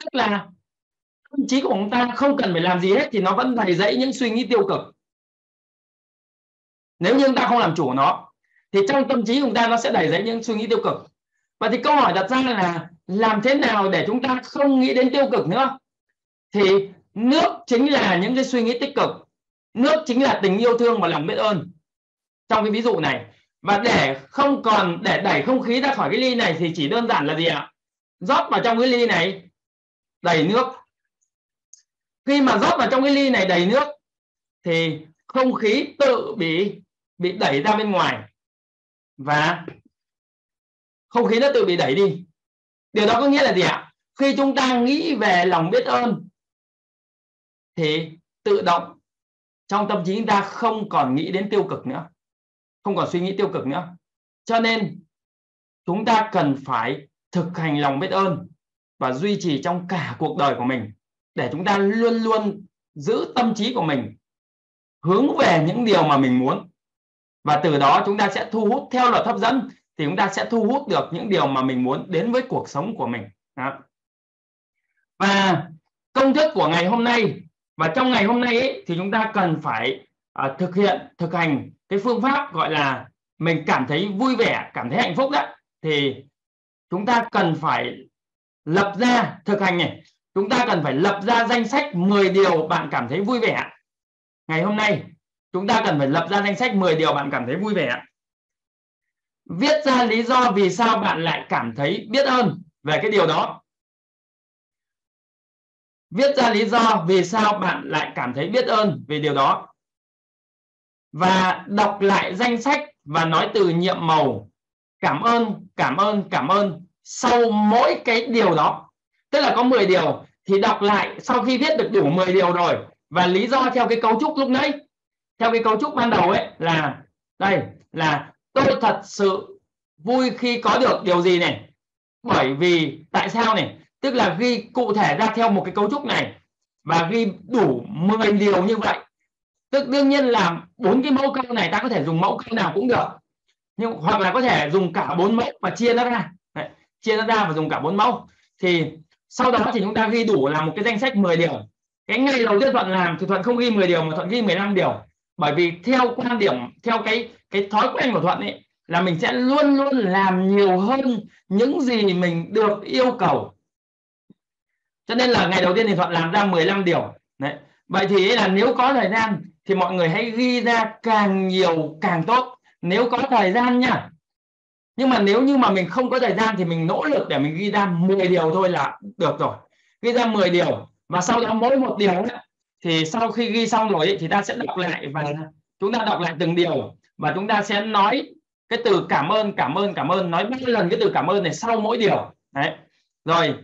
Tức là tâm trí của chúng ta không cần phải làm gì hết thì nó vẫn đầy dẫy những suy nghĩ tiêu cực. Nếu như chúng ta không làm chủ nó thì trong tâm trí của chúng ta nó sẽ đầy dẫy những suy nghĩ tiêu cực. Và thì câu hỏi đặt ra là làm thế nào để chúng ta không nghĩ đến tiêu cực nữa? Thì nước chính là những cái suy nghĩ tích cực. Nước chính là tình yêu thương và lòng biết ơn trong cái ví dụ này. Và để không còn, để đẩy không khí ra khỏi cái ly này thì chỉ đơn giản là gì ạ? Rót vào trong cái ly này đầy nước. Khi mà rót vào trong cái ly này đầy nước thì không khí tự bị đẩy ra bên ngoài và không khí nó tự bị đẩy đi. Điều đó có nghĩa là gì ạ? Khi chúng ta nghĩ về lòng biết ơn thì tự động trong tâm trí chúng ta không còn nghĩ đến tiêu cực nữa, không còn suy nghĩ tiêu cực nữa. Cho nên chúng ta cần phải thực hành lòng biết ơn và duy trì trong cả cuộc đời của mình để chúng ta luôn luôn giữ tâm trí của mình hướng về những điều mà mình muốn. Và từ đó chúng ta sẽ thu hút theo luật hấp dẫn, thì chúng ta sẽ thu hút được những điều mà mình muốn đến với cuộc sống của mình. Đó. Và công thức của ngày hôm nay, và trong ngày hôm nay ấy, thì chúng ta cần phải thực hành cái phương pháp gọi là mình cảm thấy vui vẻ, cảm thấy hạnh phúc đó, thì chúng ta cần phải lập ra thực hành này. Chúng ta cần phải lập ra danh sách 10 điều bạn cảm thấy vui vẻ. Ngày hôm nay chúng ta cần phải lập ra danh sách 10 điều bạn cảm thấy vui vẻ. Viết ra lý do vì sao bạn lại cảm thấy biết ơn về cái điều đó. Viết ra lý do vì sao bạn lại cảm thấy biết ơn về điều đó. Và đọc lại danh sách và nói từ nhiệm màu cảm ơn, cảm ơn, cảm ơn sau mỗi cái điều đó. Tức là có 10 điều thì đọc lại sau khi viết được đủ 10 điều rồi. Và lý do theo cái cấu trúc lúc nãy, theo cái cấu trúc ban đầu ấy là đây là tôi thật sự vui khi có được điều gì này. Bởi vì tại sao này? Tức là ghi cụ thể ra theo một cái cấu trúc này và ghi đủ 10 điều như vậy. Tức đương nhiên là 4 cái mẫu câu này ta có thể dùng mẫu câu nào cũng được. Nhưng hoặc là có thể dùng cả 4 mẫu và chia nó ra. Đấy, chia nó ra và dùng cả 4 mẫu. Thì sau đó thì chúng ta ghi đủ là một cái danh sách 10 điều. Cái ngày đầu tiên Thuận làm thì Thuận không ghi 10 điều mà Thuận ghi 15 điều. Bởi vì theo quan điểm, theo cái thói quen của Thuận ấy là mình sẽ luôn luôn làm nhiều hơn những gì mình được yêu cầu. Cho nên là ngày đầu tiên thì Thuận làm ra 15 điều. Đấy. Vậy thì là nếu có thời gian thì mọi người hãy ghi ra càng nhiều càng tốt. Nếu có thời gian nha. Nhưng mà nếu như mà mình không có thời gian thì mình nỗ lực để mình ghi ra 10 điều thôi là được rồi. Ghi ra 10 điều và sau đó mỗi một điều ấy, thì sau khi ghi xong rồi ấy, thì ta sẽ đọc lại và chúng ta đọc lại từng điều. Và chúng ta sẽ nói cái từ cảm ơn, cảm ơn, cảm ơn. Nói bao nhiêu lần cái từ cảm ơn này sau mỗi điều. Đấy. Rồi.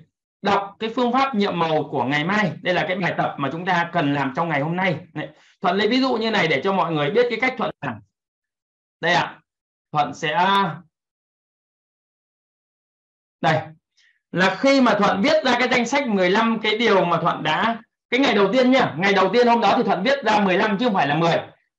Đọc cái phương pháp nhiệm màu của ngày mai. Đây là cái bài tập mà chúng ta cần làm trong ngày hôm nay. Đấy. Thuận lấy ví dụ như này để cho mọi người biết cái cách Thuận làm. Đây ạ. Thuận sẽ... Đây. Là khi mà Thuận viết ra cái danh sách 15 cái điều mà Thuận đã... Cái ngày đầu tiên nha. Ngày đầu tiên hôm đó thì Thuận viết ra 15 chứ không phải là 10.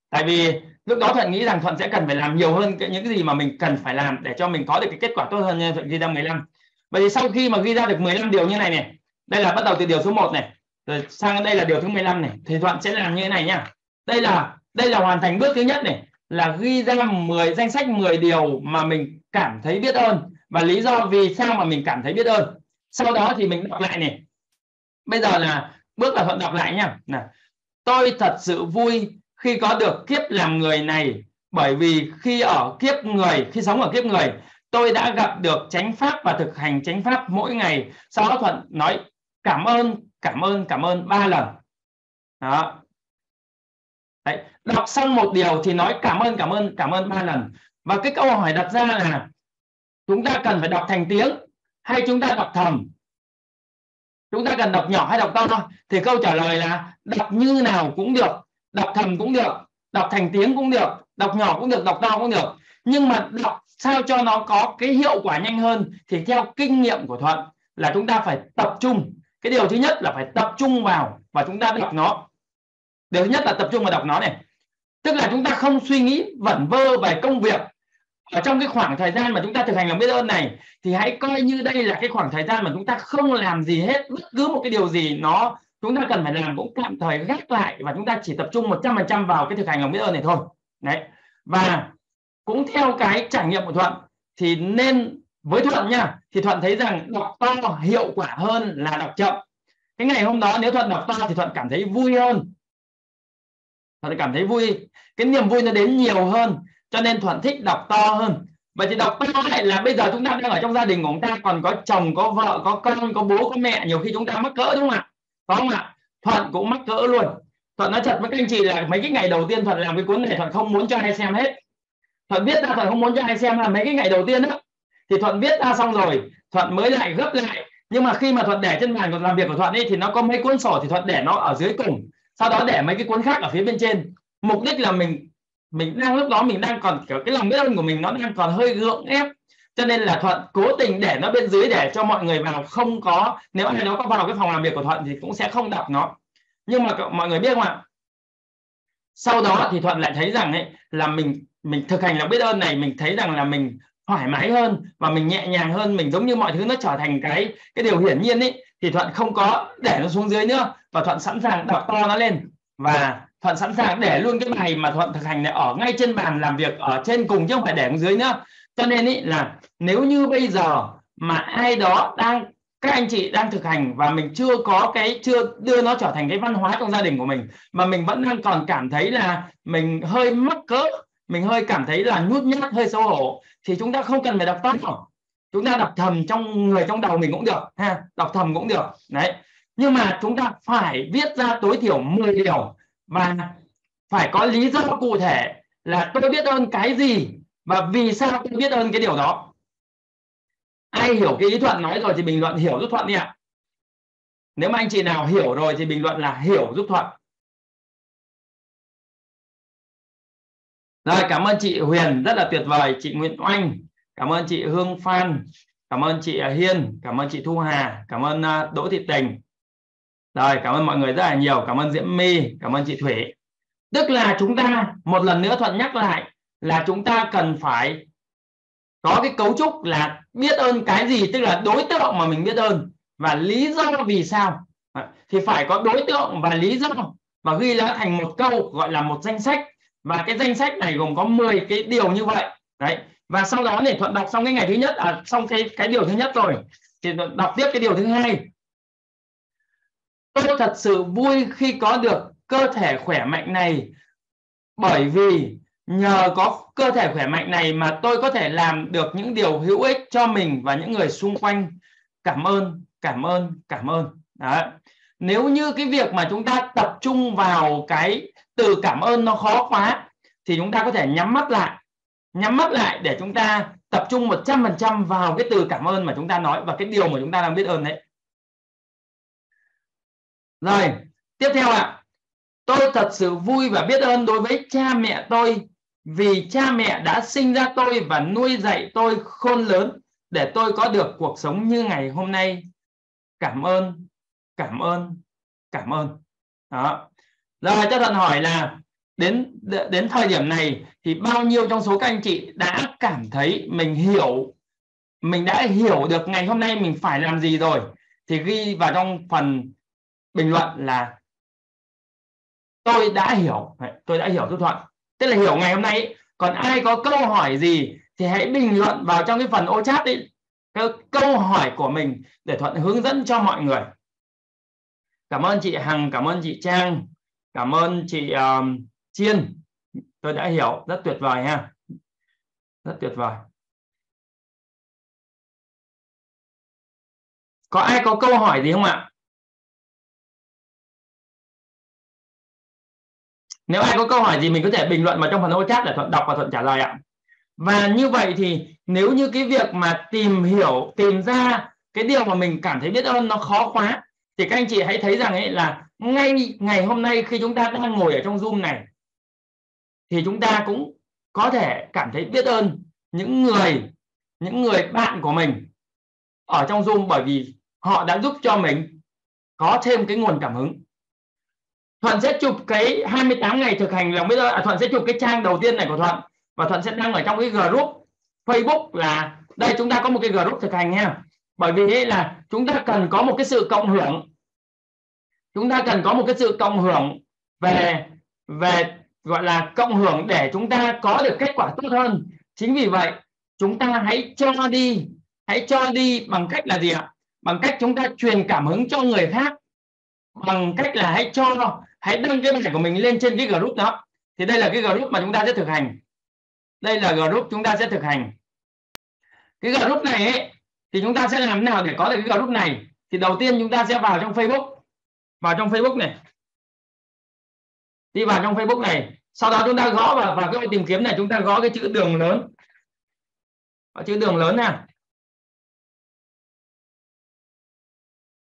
Tại vì lúc đó Thuận nghĩ rằng Thuận sẽ cần phải làm nhiều hơn những gì mà mình cần phải làm để cho mình có được cái kết quả tốt hơn nha. Thuận ghi ra 15. Vậy thì sau khi mà ghi ra được 15 điều như này này, đây là bắt đầu từ điều số 1 này, rồi sang đây là điều thứ 15 này, thì Thuận sẽ làm như thế này nhá. Đây là hoàn thành bước thứ nhất này, là ghi ra danh sách 10 điều mà mình cảm thấy biết ơn và lý do vì sao mà mình cảm thấy biết ơn. Sau đó thì mình đọc lại này. Bây giờ là bước là Thuận đọc lại nhá. Nào. Tôi thật sự vui khi có được kiếp làm người này, bởi vì khi sống ở kiếp người, tôi đã gặp được chánh pháp và thực hành chánh pháp mỗi ngày. Sau đó Thuận nói cảm ơn, cảm ơn, cảm ơn 3 lần. Đó. Đấy. Đọc xong một điều thì nói cảm ơn, cảm ơn, cảm ơn 3 lần. Và cái câu hỏi đặt ra là Chúng ta cần phải đọc thành tiếng hay chúng ta đọc thầm? Chúng ta cần đọc nhỏ hay đọc to? Thì câu trả lời là đọc như nào cũng được, đọc thầm cũng được, đọc thành tiếng cũng được, đọc nhỏ cũng được, đọc to cũng được. Nhưng mà đọc sao cho nó có cái hiệu quả nhanh hơn thì theo kinh nghiệm của Thuận là chúng ta phải tập trung. Cái điều thứ nhất là phải tập trung vào và chúng ta đọc nó. Điều thứ nhất là tập trung vào đọc nó này. Tức là chúng ta không suy nghĩ vẩn vơ về công việc. Ở trong cái khoảng thời gian mà chúng ta thực hành lòng biết ơn này thì hãy coi như đây là cái khoảng thời gian mà chúng ta không làm gì hết, bất cứ một cái điều gì nó chúng ta cần phải làm cũng tạm thời gác lại và chúng ta chỉ tập trung 100% vào cái thực hành lòng biết ơn này thôi. Đấy. Và cũng theo cái trải nghiệm của Thuận thì nên với Thuận nha, thì Thuận thấy rằng đọc to hiệu quả hơn là đọc chậm. Cái ngày hôm đó nếu Thuận đọc to thì Thuận cảm thấy vui hơn. Thuận cảm thấy vui, cái niềm vui nó đến nhiều hơn. Cho nên Thuận thích đọc to hơn. Vậy thì đọc to lại là bây giờ chúng ta đang ở trong gia đình của chúng ta còn có chồng, có vợ, có con, có bố, có mẹ. Nhiều khi chúng ta mắc cỡ đúng không ạ? Có không ạ? Thuận cũng mắc cỡ luôn. Thuận nói thật với các anh chị là mấy cái ngày đầu tiên Thuận làm cái cuốn này Thuận không muốn cho ai xem hết. Thuận viết ra Thuận không muốn cho ai xem là mấy cái ngày đầu tiên đó. Thì Thuận viết ra xong rồi Thuận mới lại gấp lại. Nhưng mà khi mà Thuận để trên bàn làm việc của Thuận ấy, thì nó có mấy cuốn sổ thì Thuận để nó ở dưới cùng. Sau đó để mấy cái cuốn khác ở phía bên trên. Mục đích là mình đang lúc đó mình đang còn cái lòng biết ơn của mình nó đang còn hơi gượng ép, cho nên là Thuận cố tình để nó bên dưới để cho mọi người vào không có, nếu ai nó có vào cái phòng làm việc của Thuận thì cũng sẽ không đọc nó. Nhưng mà mọi người biết không ạ, sau đó thì Thuận lại thấy rằng ấy, là mình thực hành lòng biết ơn này mình thấy rằng là mình thoải mái hơn và mình nhẹ nhàng hơn, mình giống như mọi thứ nó trở thành cái điều hiển nhiên ấy, thì Thuận không có để nó xuống dưới nữa và Thuận sẵn sàng đọc to nó lên và Thuận sẵn sàng để luôn cái bài mà Thuận thực hành này ở ngay trên bàn làm việc ở trên cùng chứ không phải để ở dưới nữa. Cho nên ý là nếu như bây giờ mà ai đó đang, các anh chị đang thực hành và mình chưa có cái, chưa đưa nó trở thành cái văn hóa trong gia đình của mình mà mình vẫn đang còn cảm thấy là mình hơi mắc cỡ, mình hơi cảm thấy là nhút nhát, hơi xấu hổ thì chúng ta không cần phải đọc to, chúng ta đọc thầm trong người, trong đầu mình cũng được ha, đọc thầm cũng được đấy. Nhưng mà chúng ta phải viết ra tối thiểu 10 điều và phải có lý do cụ thể là tôi biết ơn cái gì và vì sao tôi biết ơn cái điều đó. Ai hiểu cái ý Thuận nói rồi thì bình luận hiểu giúp Thuận đi ạ. Nếu mà anh chị nào hiểu rồi thì bình luận là hiểu giúp Thuận. Rồi, cảm ơn chị Huyền rất là tuyệt vời, chị Nguyễn Oanh, cảm ơn chị Hương Phan, cảm ơn chị Hiên, cảm ơn chị Thu Hà, cảm ơn Đỗ Thị Tình. Rồi, cảm ơn mọi người rất là nhiều. Cảm ơn Diễm My, cảm ơn chị Thủy. Tức là chúng ta, một lần nữa Thuận nhắc lại là chúng ta cần phải có cái cấu trúc là biết ơn cái gì, tức là đối tượng mà mình biết ơn và lý do vì sao. Thì phải có đối tượng và lý do và ghi nó thành một câu gọi là một danh sách. Và cái danh sách này gồm có 10 cái điều như vậy. Đấy. Và sau đó thì Thuận đọc xong cái ngày thứ nhất, xong cái điều thứ nhất rồi thì đọc tiếp cái điều thứ hai. Tôi thật sự vui khi có được cơ thể khỏe mạnh này, bởi vì nhờ có cơ thể khỏe mạnh này mà tôi có thể làm được những điều hữu ích cho mình và những người xung quanh. Cảm ơn, cảm ơn, cảm ơn. Đó. Nếu như cái việc mà chúng ta tập trung vào cái từ cảm ơn nó khó quá thì chúng ta có thể nhắm mắt lại để chúng ta tập trung 100% vào cái từ cảm ơn mà chúng ta nói và cái điều mà chúng ta đang biết ơn đấy. Rồi, tiếp theo ạ. Tôi thật sự vui và biết ơn đối với cha mẹ tôi, vì cha mẹ đã sinh ra tôi và nuôi dạy tôi khôn lớn để tôi có được cuộc sống như ngày hôm nay. Cảm ơn, cảm ơn, cảm ơn. Đó. Rồi, cho Thuận hỏi là đến thời điểm này thì bao nhiêu trong số các anh chị đã cảm thấy mình đã hiểu được ngày hôm nay mình phải làm gì rồi, thì ghi vào trong phần bình luận là tôi đã hiểu giúp Thuận, tức là hiểu ngày hôm nay ấy. Còn ai có câu hỏi gì thì hãy bình luận vào trong cái phần ô chat ấy, cái câu hỏi của mình để Thuận hướng dẫn cho mọi người. Cảm ơn chị Hằng, cảm ơn chị Trang, cảm ơn chị Chiên. Tôi đã hiểu, rất tuyệt vời ha, rất tuyệt vời. Có ai có câu hỏi gì không ạ? Nếu ai có câu hỏi gì mình có thể bình luận vào trong phần ô chat để Thuận đọc và Thuận trả lời ạ. Và như vậy thì nếu như cái việc mà tìm hiểu, tìm ra cái điều mà mình cảm thấy biết ơn nó khó quá, thì các anh chị hãy thấy rằng ấy là ngay ngày hôm nay khi chúng ta đang ngồi ở trong Zoom này, thì chúng ta cũng có thể cảm thấy biết ơn những người bạn của mình ở trong Zoom, bởi vì họ đã giúp cho mình có thêm cái nguồn cảm hứng. Thuận sẽ chụp cái 28 ngày thực hành lòng biết ơn, Thuận sẽ chụp cái trang đầu tiên này của Thuận, và Thuận sẽ đăng ở trong cái group Facebook là đây, chúng ta có một cái group thực hành nha. Bởi vì là chúng ta cần có một cái sự cộng hưởng, chúng ta cần có một cái sự cộng hưởng về gọi là cộng hưởng để chúng ta có được kết quả tốt hơn. Chính vì vậy chúng ta hãy cho đi bằng cách là gì ạ? Bằng cách chúng ta truyền cảm hứng cho người khác, bằng cách là hãy đăng cái bài của mình lên trên cái group đó. Thì đây là cái group mà chúng ta sẽ thực hành. Đây là group chúng ta sẽ thực hành. Cái group này ấy, thì chúng ta sẽ làm thế nào để có được cái group này? Thì đầu tiên chúng ta sẽ vào trong Facebook. Vào trong Facebook này. Đi vào trong Facebook này. Sau đó chúng ta gõ vào cái tìm kiếm này. Chúng ta gõ cái chữ Đường Lớn. Có chữ Đường Lớn nè.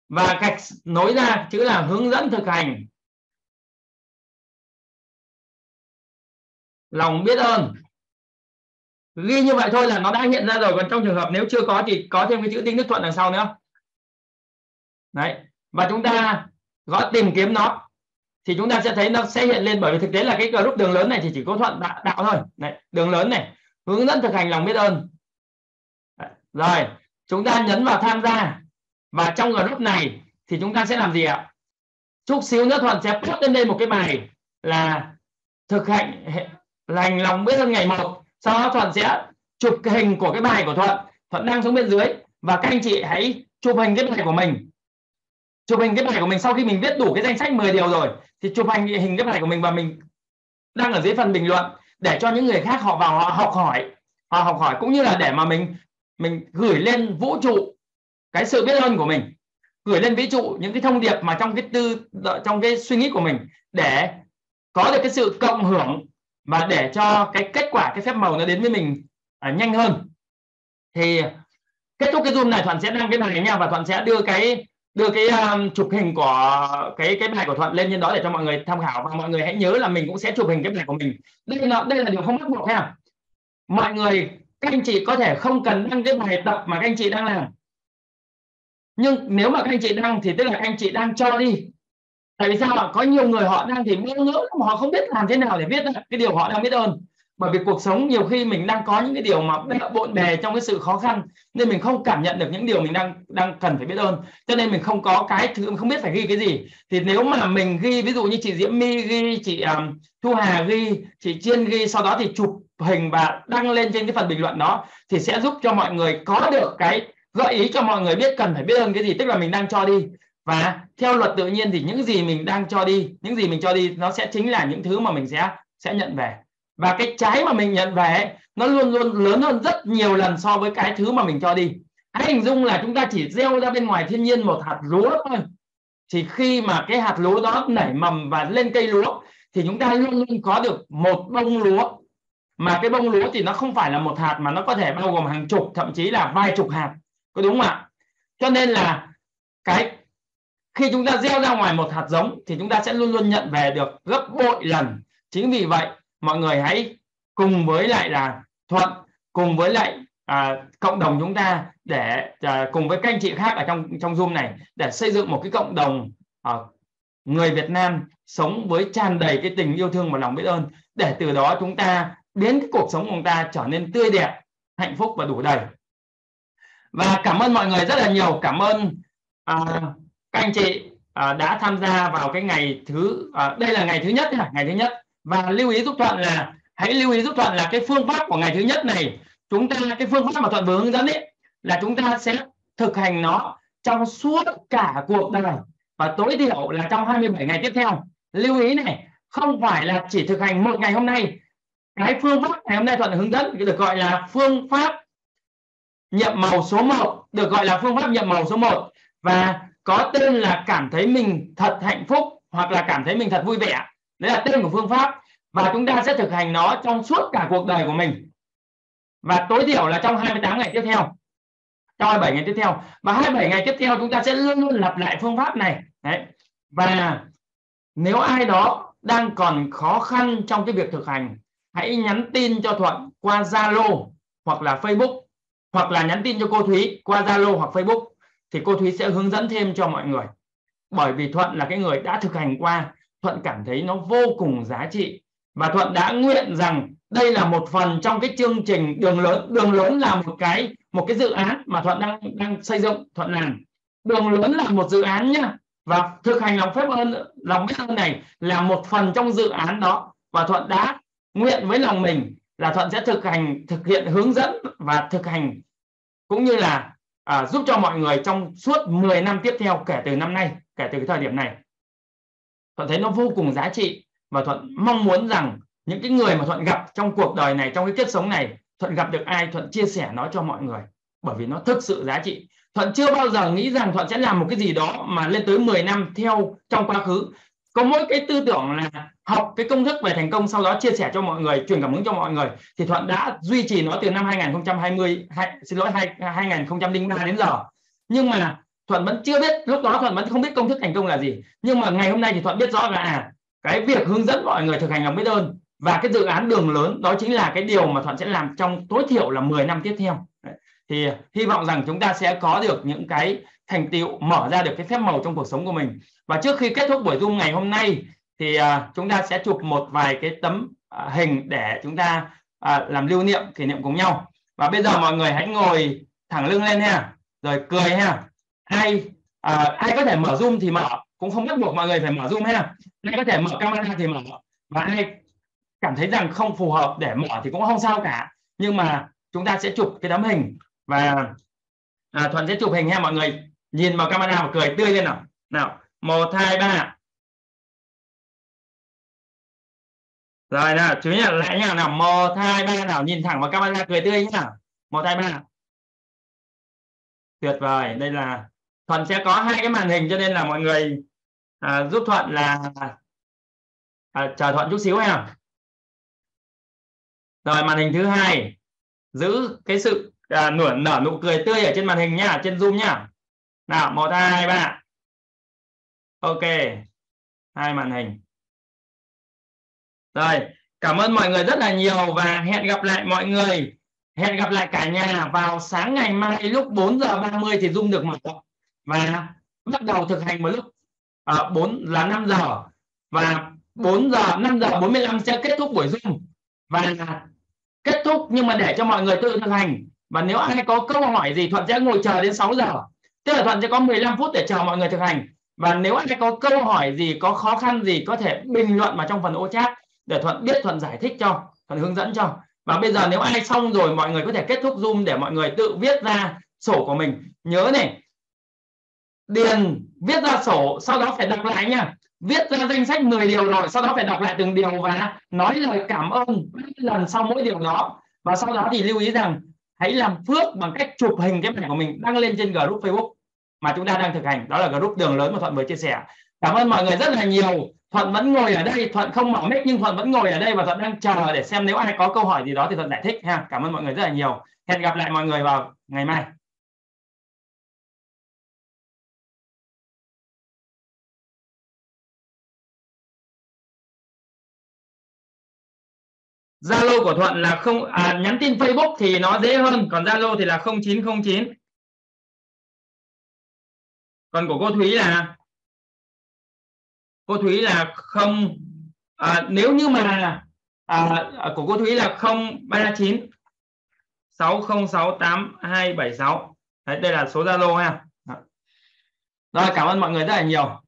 Và gạch nối ra chữ là hướng dẫn thực hành lòng biết ơn. Ghi như vậy thôi là nó đã hiện ra rồi. Còn trong trường hợp nếu chưa có thì có thêm cái chữ Đinh Đức Thuận đằng sau nữa. Đấy. Và chúng ta gõ tìm kiếm nó thì chúng ta sẽ thấy nó sẽ hiện lên, bởi vì thực tế là cái group Đường Lớn này thì chỉ có Thuận đạo thôi. Đấy. Đường Lớn này, hướng dẫn thực hành lòng biết ơn. Đấy. Rồi chúng ta nhấn vào tham gia. Và trong group này thì chúng ta sẽ làm gì ạ? Chút xíu nữa Thuận sẽ post lên đây một cái bài là thực hành lành lòng biết ơn ngày 1. Sau đó Thuận sẽ chụp hình của cái bài của Thuận. Thuận đang xuống bên dưới. Và các anh chị hãy chụp hình cái bài của mình. Chụp hình cái bài của mình sau khi mình viết đủ cái danh sách 10 điều rồi. Thì chụp hình cái bài của mình và mình đăng ở dưới phần bình luận. Để cho những người khác họ vào họ học hỏi. Họ học hỏi cũng như là để mà mình gửi lên vũ trụ cái sự biết ơn của mình. Gửi lên vũ trụ những cái thông điệp mà trong cái suy nghĩ của mình. Để có được cái sự cộng hưởng. Và để cho cái kết quả, cái phép màu nó đến với mình nhanh hơn. Thì kết thúc cái Zoom này Thuận sẽ đăng cái này nha. Và Thuận sẽ đưa cái chụp hình của cái bài của Thuận lên trên đó để cho mọi người tham khảo. Và mọi người hãy nhớ là mình cũng sẽ chụp hình cái bài của mình. Đây là điều không bắt buộc ha. Mọi người, các anh chị có thể không cần đăng cái bài tập mà các anh chị đang làm. Nhưng nếu mà các anh chị đăng thì tức là các anh chị đang cho đi. Tại vì sao? Có nhiều người họ đang thì ngơ ngỡ mà họ không biết làm thế nào để viết cái điều họ đang biết ơn. Bởi vì cuộc sống nhiều khi mình đang có những cái điều mà bộn bề trong cái sự khó khăn, nên mình không cảm nhận được những điều mình đang cần phải biết ơn. Cho nên mình không có cái thứ, không biết phải ghi cái gì. Thì nếu mà mình ghi, ví dụ như chị Diễm My ghi, chị Thu Hà ghi, chị Chiên ghi, sau đó thì chụp hình và đăng lên trên cái phần bình luận đó, thì sẽ giúp cho mọi người có được cái gợi ý cho mọi người biết cần phải biết ơn cái gì. Tức là mình đang cho đi. Và theo luật tự nhiên thì những gì mình đang cho đi, những gì mình cho đi nó sẽ chính là những thứ mà mình sẽ nhận về. Và cái trái mà mình nhận về ấy, nó luôn luôn lớn hơn rất nhiều lần so với cái thứ mà mình cho đi. Hãy hình dung là chúng ta chỉ gieo ra bên ngoài thiên nhiên một hạt lúa thôi. Thì khi mà cái hạt lúa đó nảy mầm và lên cây lúa thì chúng ta luôn luôn có được một bông lúa. Mà cái bông lúa thì nó không phải là một hạt mà nó có thể bao gồm hàng chục, thậm chí là vài chục hạt. Có đúng không ạ? Cho nên là khi chúng ta gieo ra ngoài một hạt giống thì chúng ta sẽ luôn luôn nhận về được gấp bội lần. Chính vì vậy mọi người hãy cùng với lại là Thuận, cùng với lại cộng đồng chúng ta, để cùng với các anh chị khác ở trong Zoom này, để xây dựng một cái cộng đồng người Việt Nam sống với tràn đầy cái tình yêu thương và lòng biết ơn, để từ đó chúng ta biến cái cuộc sống của chúng ta trở nên tươi đẹp, hạnh phúc và đủ đầy. Và cảm ơn mọi người rất là nhiều. Cảm ơn các anh chị đã tham gia vào cái ngày thứ, đây là ngày thứ nhất, và lưu ý giúp Thuận là cái phương pháp của ngày thứ nhất này, chúng ta cái phương pháp mà Thuận vừa hướng dẫn ấy là chúng ta sẽ thực hành nó trong suốt cả cuộc đời và tối thiểu là trong 27 ngày tiếp theo. Lưu ý này, không phải là chỉ thực hành một ngày hôm nay. Cái phương pháp ngày hôm nay Thuận hướng dẫn được gọi là phương pháp nhiệm màu số 1, được gọi là phương pháp nhiệm màu số 1 và có tên là cảm thấy mình thật hạnh phúc hoặc là cảm thấy mình thật vui vẻ. Đấy là tên của phương pháp. Và chúng ta sẽ thực hành nó trong suốt cả cuộc đời của mình. và tối thiểu là trong 28 ngày tiếp theo, trong 27 ngày tiếp theo, và 27 ngày tiếp theo chúng ta sẽ luôn luôn lặp lại phương pháp này. Đấy. Và nếu ai đó đang còn khó khăn trong cái việc thực hành, hãy nhắn tin cho Thuận qua Zalo hoặc là Facebook, hoặc là nhắn tin cho cô Thúy qua Zalo hoặc Facebook, thì cô Thúy sẽ hướng dẫn thêm cho mọi người. Bởi vì Thuận là cái người đã thực hành qua, Thuận cảm thấy nó vô cùng giá trị, và Thuận đã nguyện rằng đây là một phần trong cái chương trình Đường Lớn. Đường Lớn là một cái dự án mà Thuận đang xây dựng, Thuận làm. Đường Lớn là một dự án nhá, và thực hành lòng biết ơn này là một phần trong dự án đó, và Thuận đã nguyện với lòng mình là Thuận sẽ thực hiện hướng dẫn và thực hành cũng như là giúp cho mọi người trong suốt 10 năm tiếp theo kể từ năm nay, kể từ cái thời điểm này. Thuận thấy nó vô cùng giá trị, và Thuận mong muốn rằng những cái người mà Thuận gặp trong cuộc đời này, trong cái kiếp sống này, Thuận gặp được ai Thuận chia sẻ nó cho mọi người, bởi vì nó thực sự giá trị. Thuận chưa bao giờ nghĩ rằng Thuận sẽ làm một cái gì đó mà lên tới 10 năm theo trong quá khứ. Có mỗi cái tư tưởng là học cái công thức về thành công, sau đó chia sẻ cho mọi người, truyền cảm hứng cho mọi người, thì Thuận đã duy trì nó từ năm 2003 đến giờ. Nhưng mà Thuận vẫn chưa biết, lúc đó Thuận vẫn không biết công thức thành công là gì. Nhưng mà ngày hôm nay thì Thuận biết rõ là cái việc hướng dẫn mọi người thực hành lòng biết ơn và cái dự án Đường Lớn đó chính là cái điều mà Thuận sẽ làm trong tối thiểu là 10 năm tiếp theo. Thì hy vọng rằng chúng ta sẽ có được những cái thành tựu, mở ra được cái phép màu trong cuộc sống của mình. Và trước khi kết thúc buổi Zoom ngày hôm nay thì chúng ta sẽ chụp một vài cái tấm hình để chúng ta làm lưu niệm, kỷ niệm cùng nhau. Và bây giờ mọi người hãy ngồi thẳng lưng lên ha, rồi cười ha. Ai có thể mở Zoom thì mở, cũng không bắt buộc mọi người phải mở Zoom ha. Ai có thể mở camera thì mở, và ai cảm thấy rằng không phù hợp để mở thì cũng không sao cả. Nhưng mà chúng ta sẽ chụp cái tấm hình, và Thuận sẽ chụp hình ha. Mọi người nhìn vào camera và cười tươi lên nào. Nào, 1, 2, 3. Rồi nào, chú nhá, lại nhá, nào, 1, 2, 3 nào, nhìn thẳng vào camera cười tươi nhá. 1, 2, 3. Tuyệt vời, đây là Thuận sẽ có 2 cái màn hình, cho nên là mọi người giúp Thuận là chờ Thuận chút xíu ha. Rồi màn hình thứ 2, giữ cái sự nở nụ cười tươi ở trên màn hình nhá, trên Zoom nhá. Nào, 1, 2, 3. Ok, 2 màn hình. Rồi, cảm ơn mọi người rất là nhiều, và hẹn gặp lại mọi người, hẹn gặp lại cả nhà vào sáng ngày mai lúc 4:30 thì Zoom được mở, và bắt đầu thực hành một lúc 4 là 5 giờ, và 5:45 sẽ kết thúc buổi Zoom và kết thúc, nhưng mà để cho mọi người tự thực hành. Và nếu ai có câu hỏi gì, Thuận sẽ ngồi chờ đến 6 giờ, tức là Thuận sẽ có 15 phút để chờ mọi người thực hành. Và nếu ai có câu hỏi gì, có khó khăn gì, có thể bình luận vào trong phần ô chat để Thuận biết, Thuận giải thích cho, Thuận hướng dẫn cho. Và bây giờ nếu ai xong rồi, mọi người có thể kết thúc Zoom để mọi người tự viết ra sổ của mình. Nhớ này, điền viết ra sổ, sau đó phải đọc lại nha. Viết ra danh sách 10 điều rồi, sau đó phải đọc lại từng điều và nói lời cảm ơn lần sau mỗi điều đó. Và sau đó thì lưu ý rằng hãy làm phước bằng cách chụp hình cái mảnh của mình đăng lên trên group Facebook mà chúng ta đang thực hành. Đó là group Đường Lớn mà Thuận vừa chia sẻ. Cảm ơn mọi người rất là nhiều. Thuận vẫn ngồi ở đây, Thuận không mở mic nhưng Thuận vẫn ngồi ở đây, và Thuận đang chờ để xem nếu ai có câu hỏi gì đó thì Thuận giải thích ha. Cảm ơn mọi người rất là nhiều. Hẹn gặp lại mọi người vào ngày mai. Zalo của Thuận là nhắn tin Facebook thì nó dễ hơn, còn Zalo thì là 0909. Còn của cô Thúy là của cô Thúy là 0396068276. Đây là số Zalo ha. Rồi, cảm ơn mọi người rất là nhiều.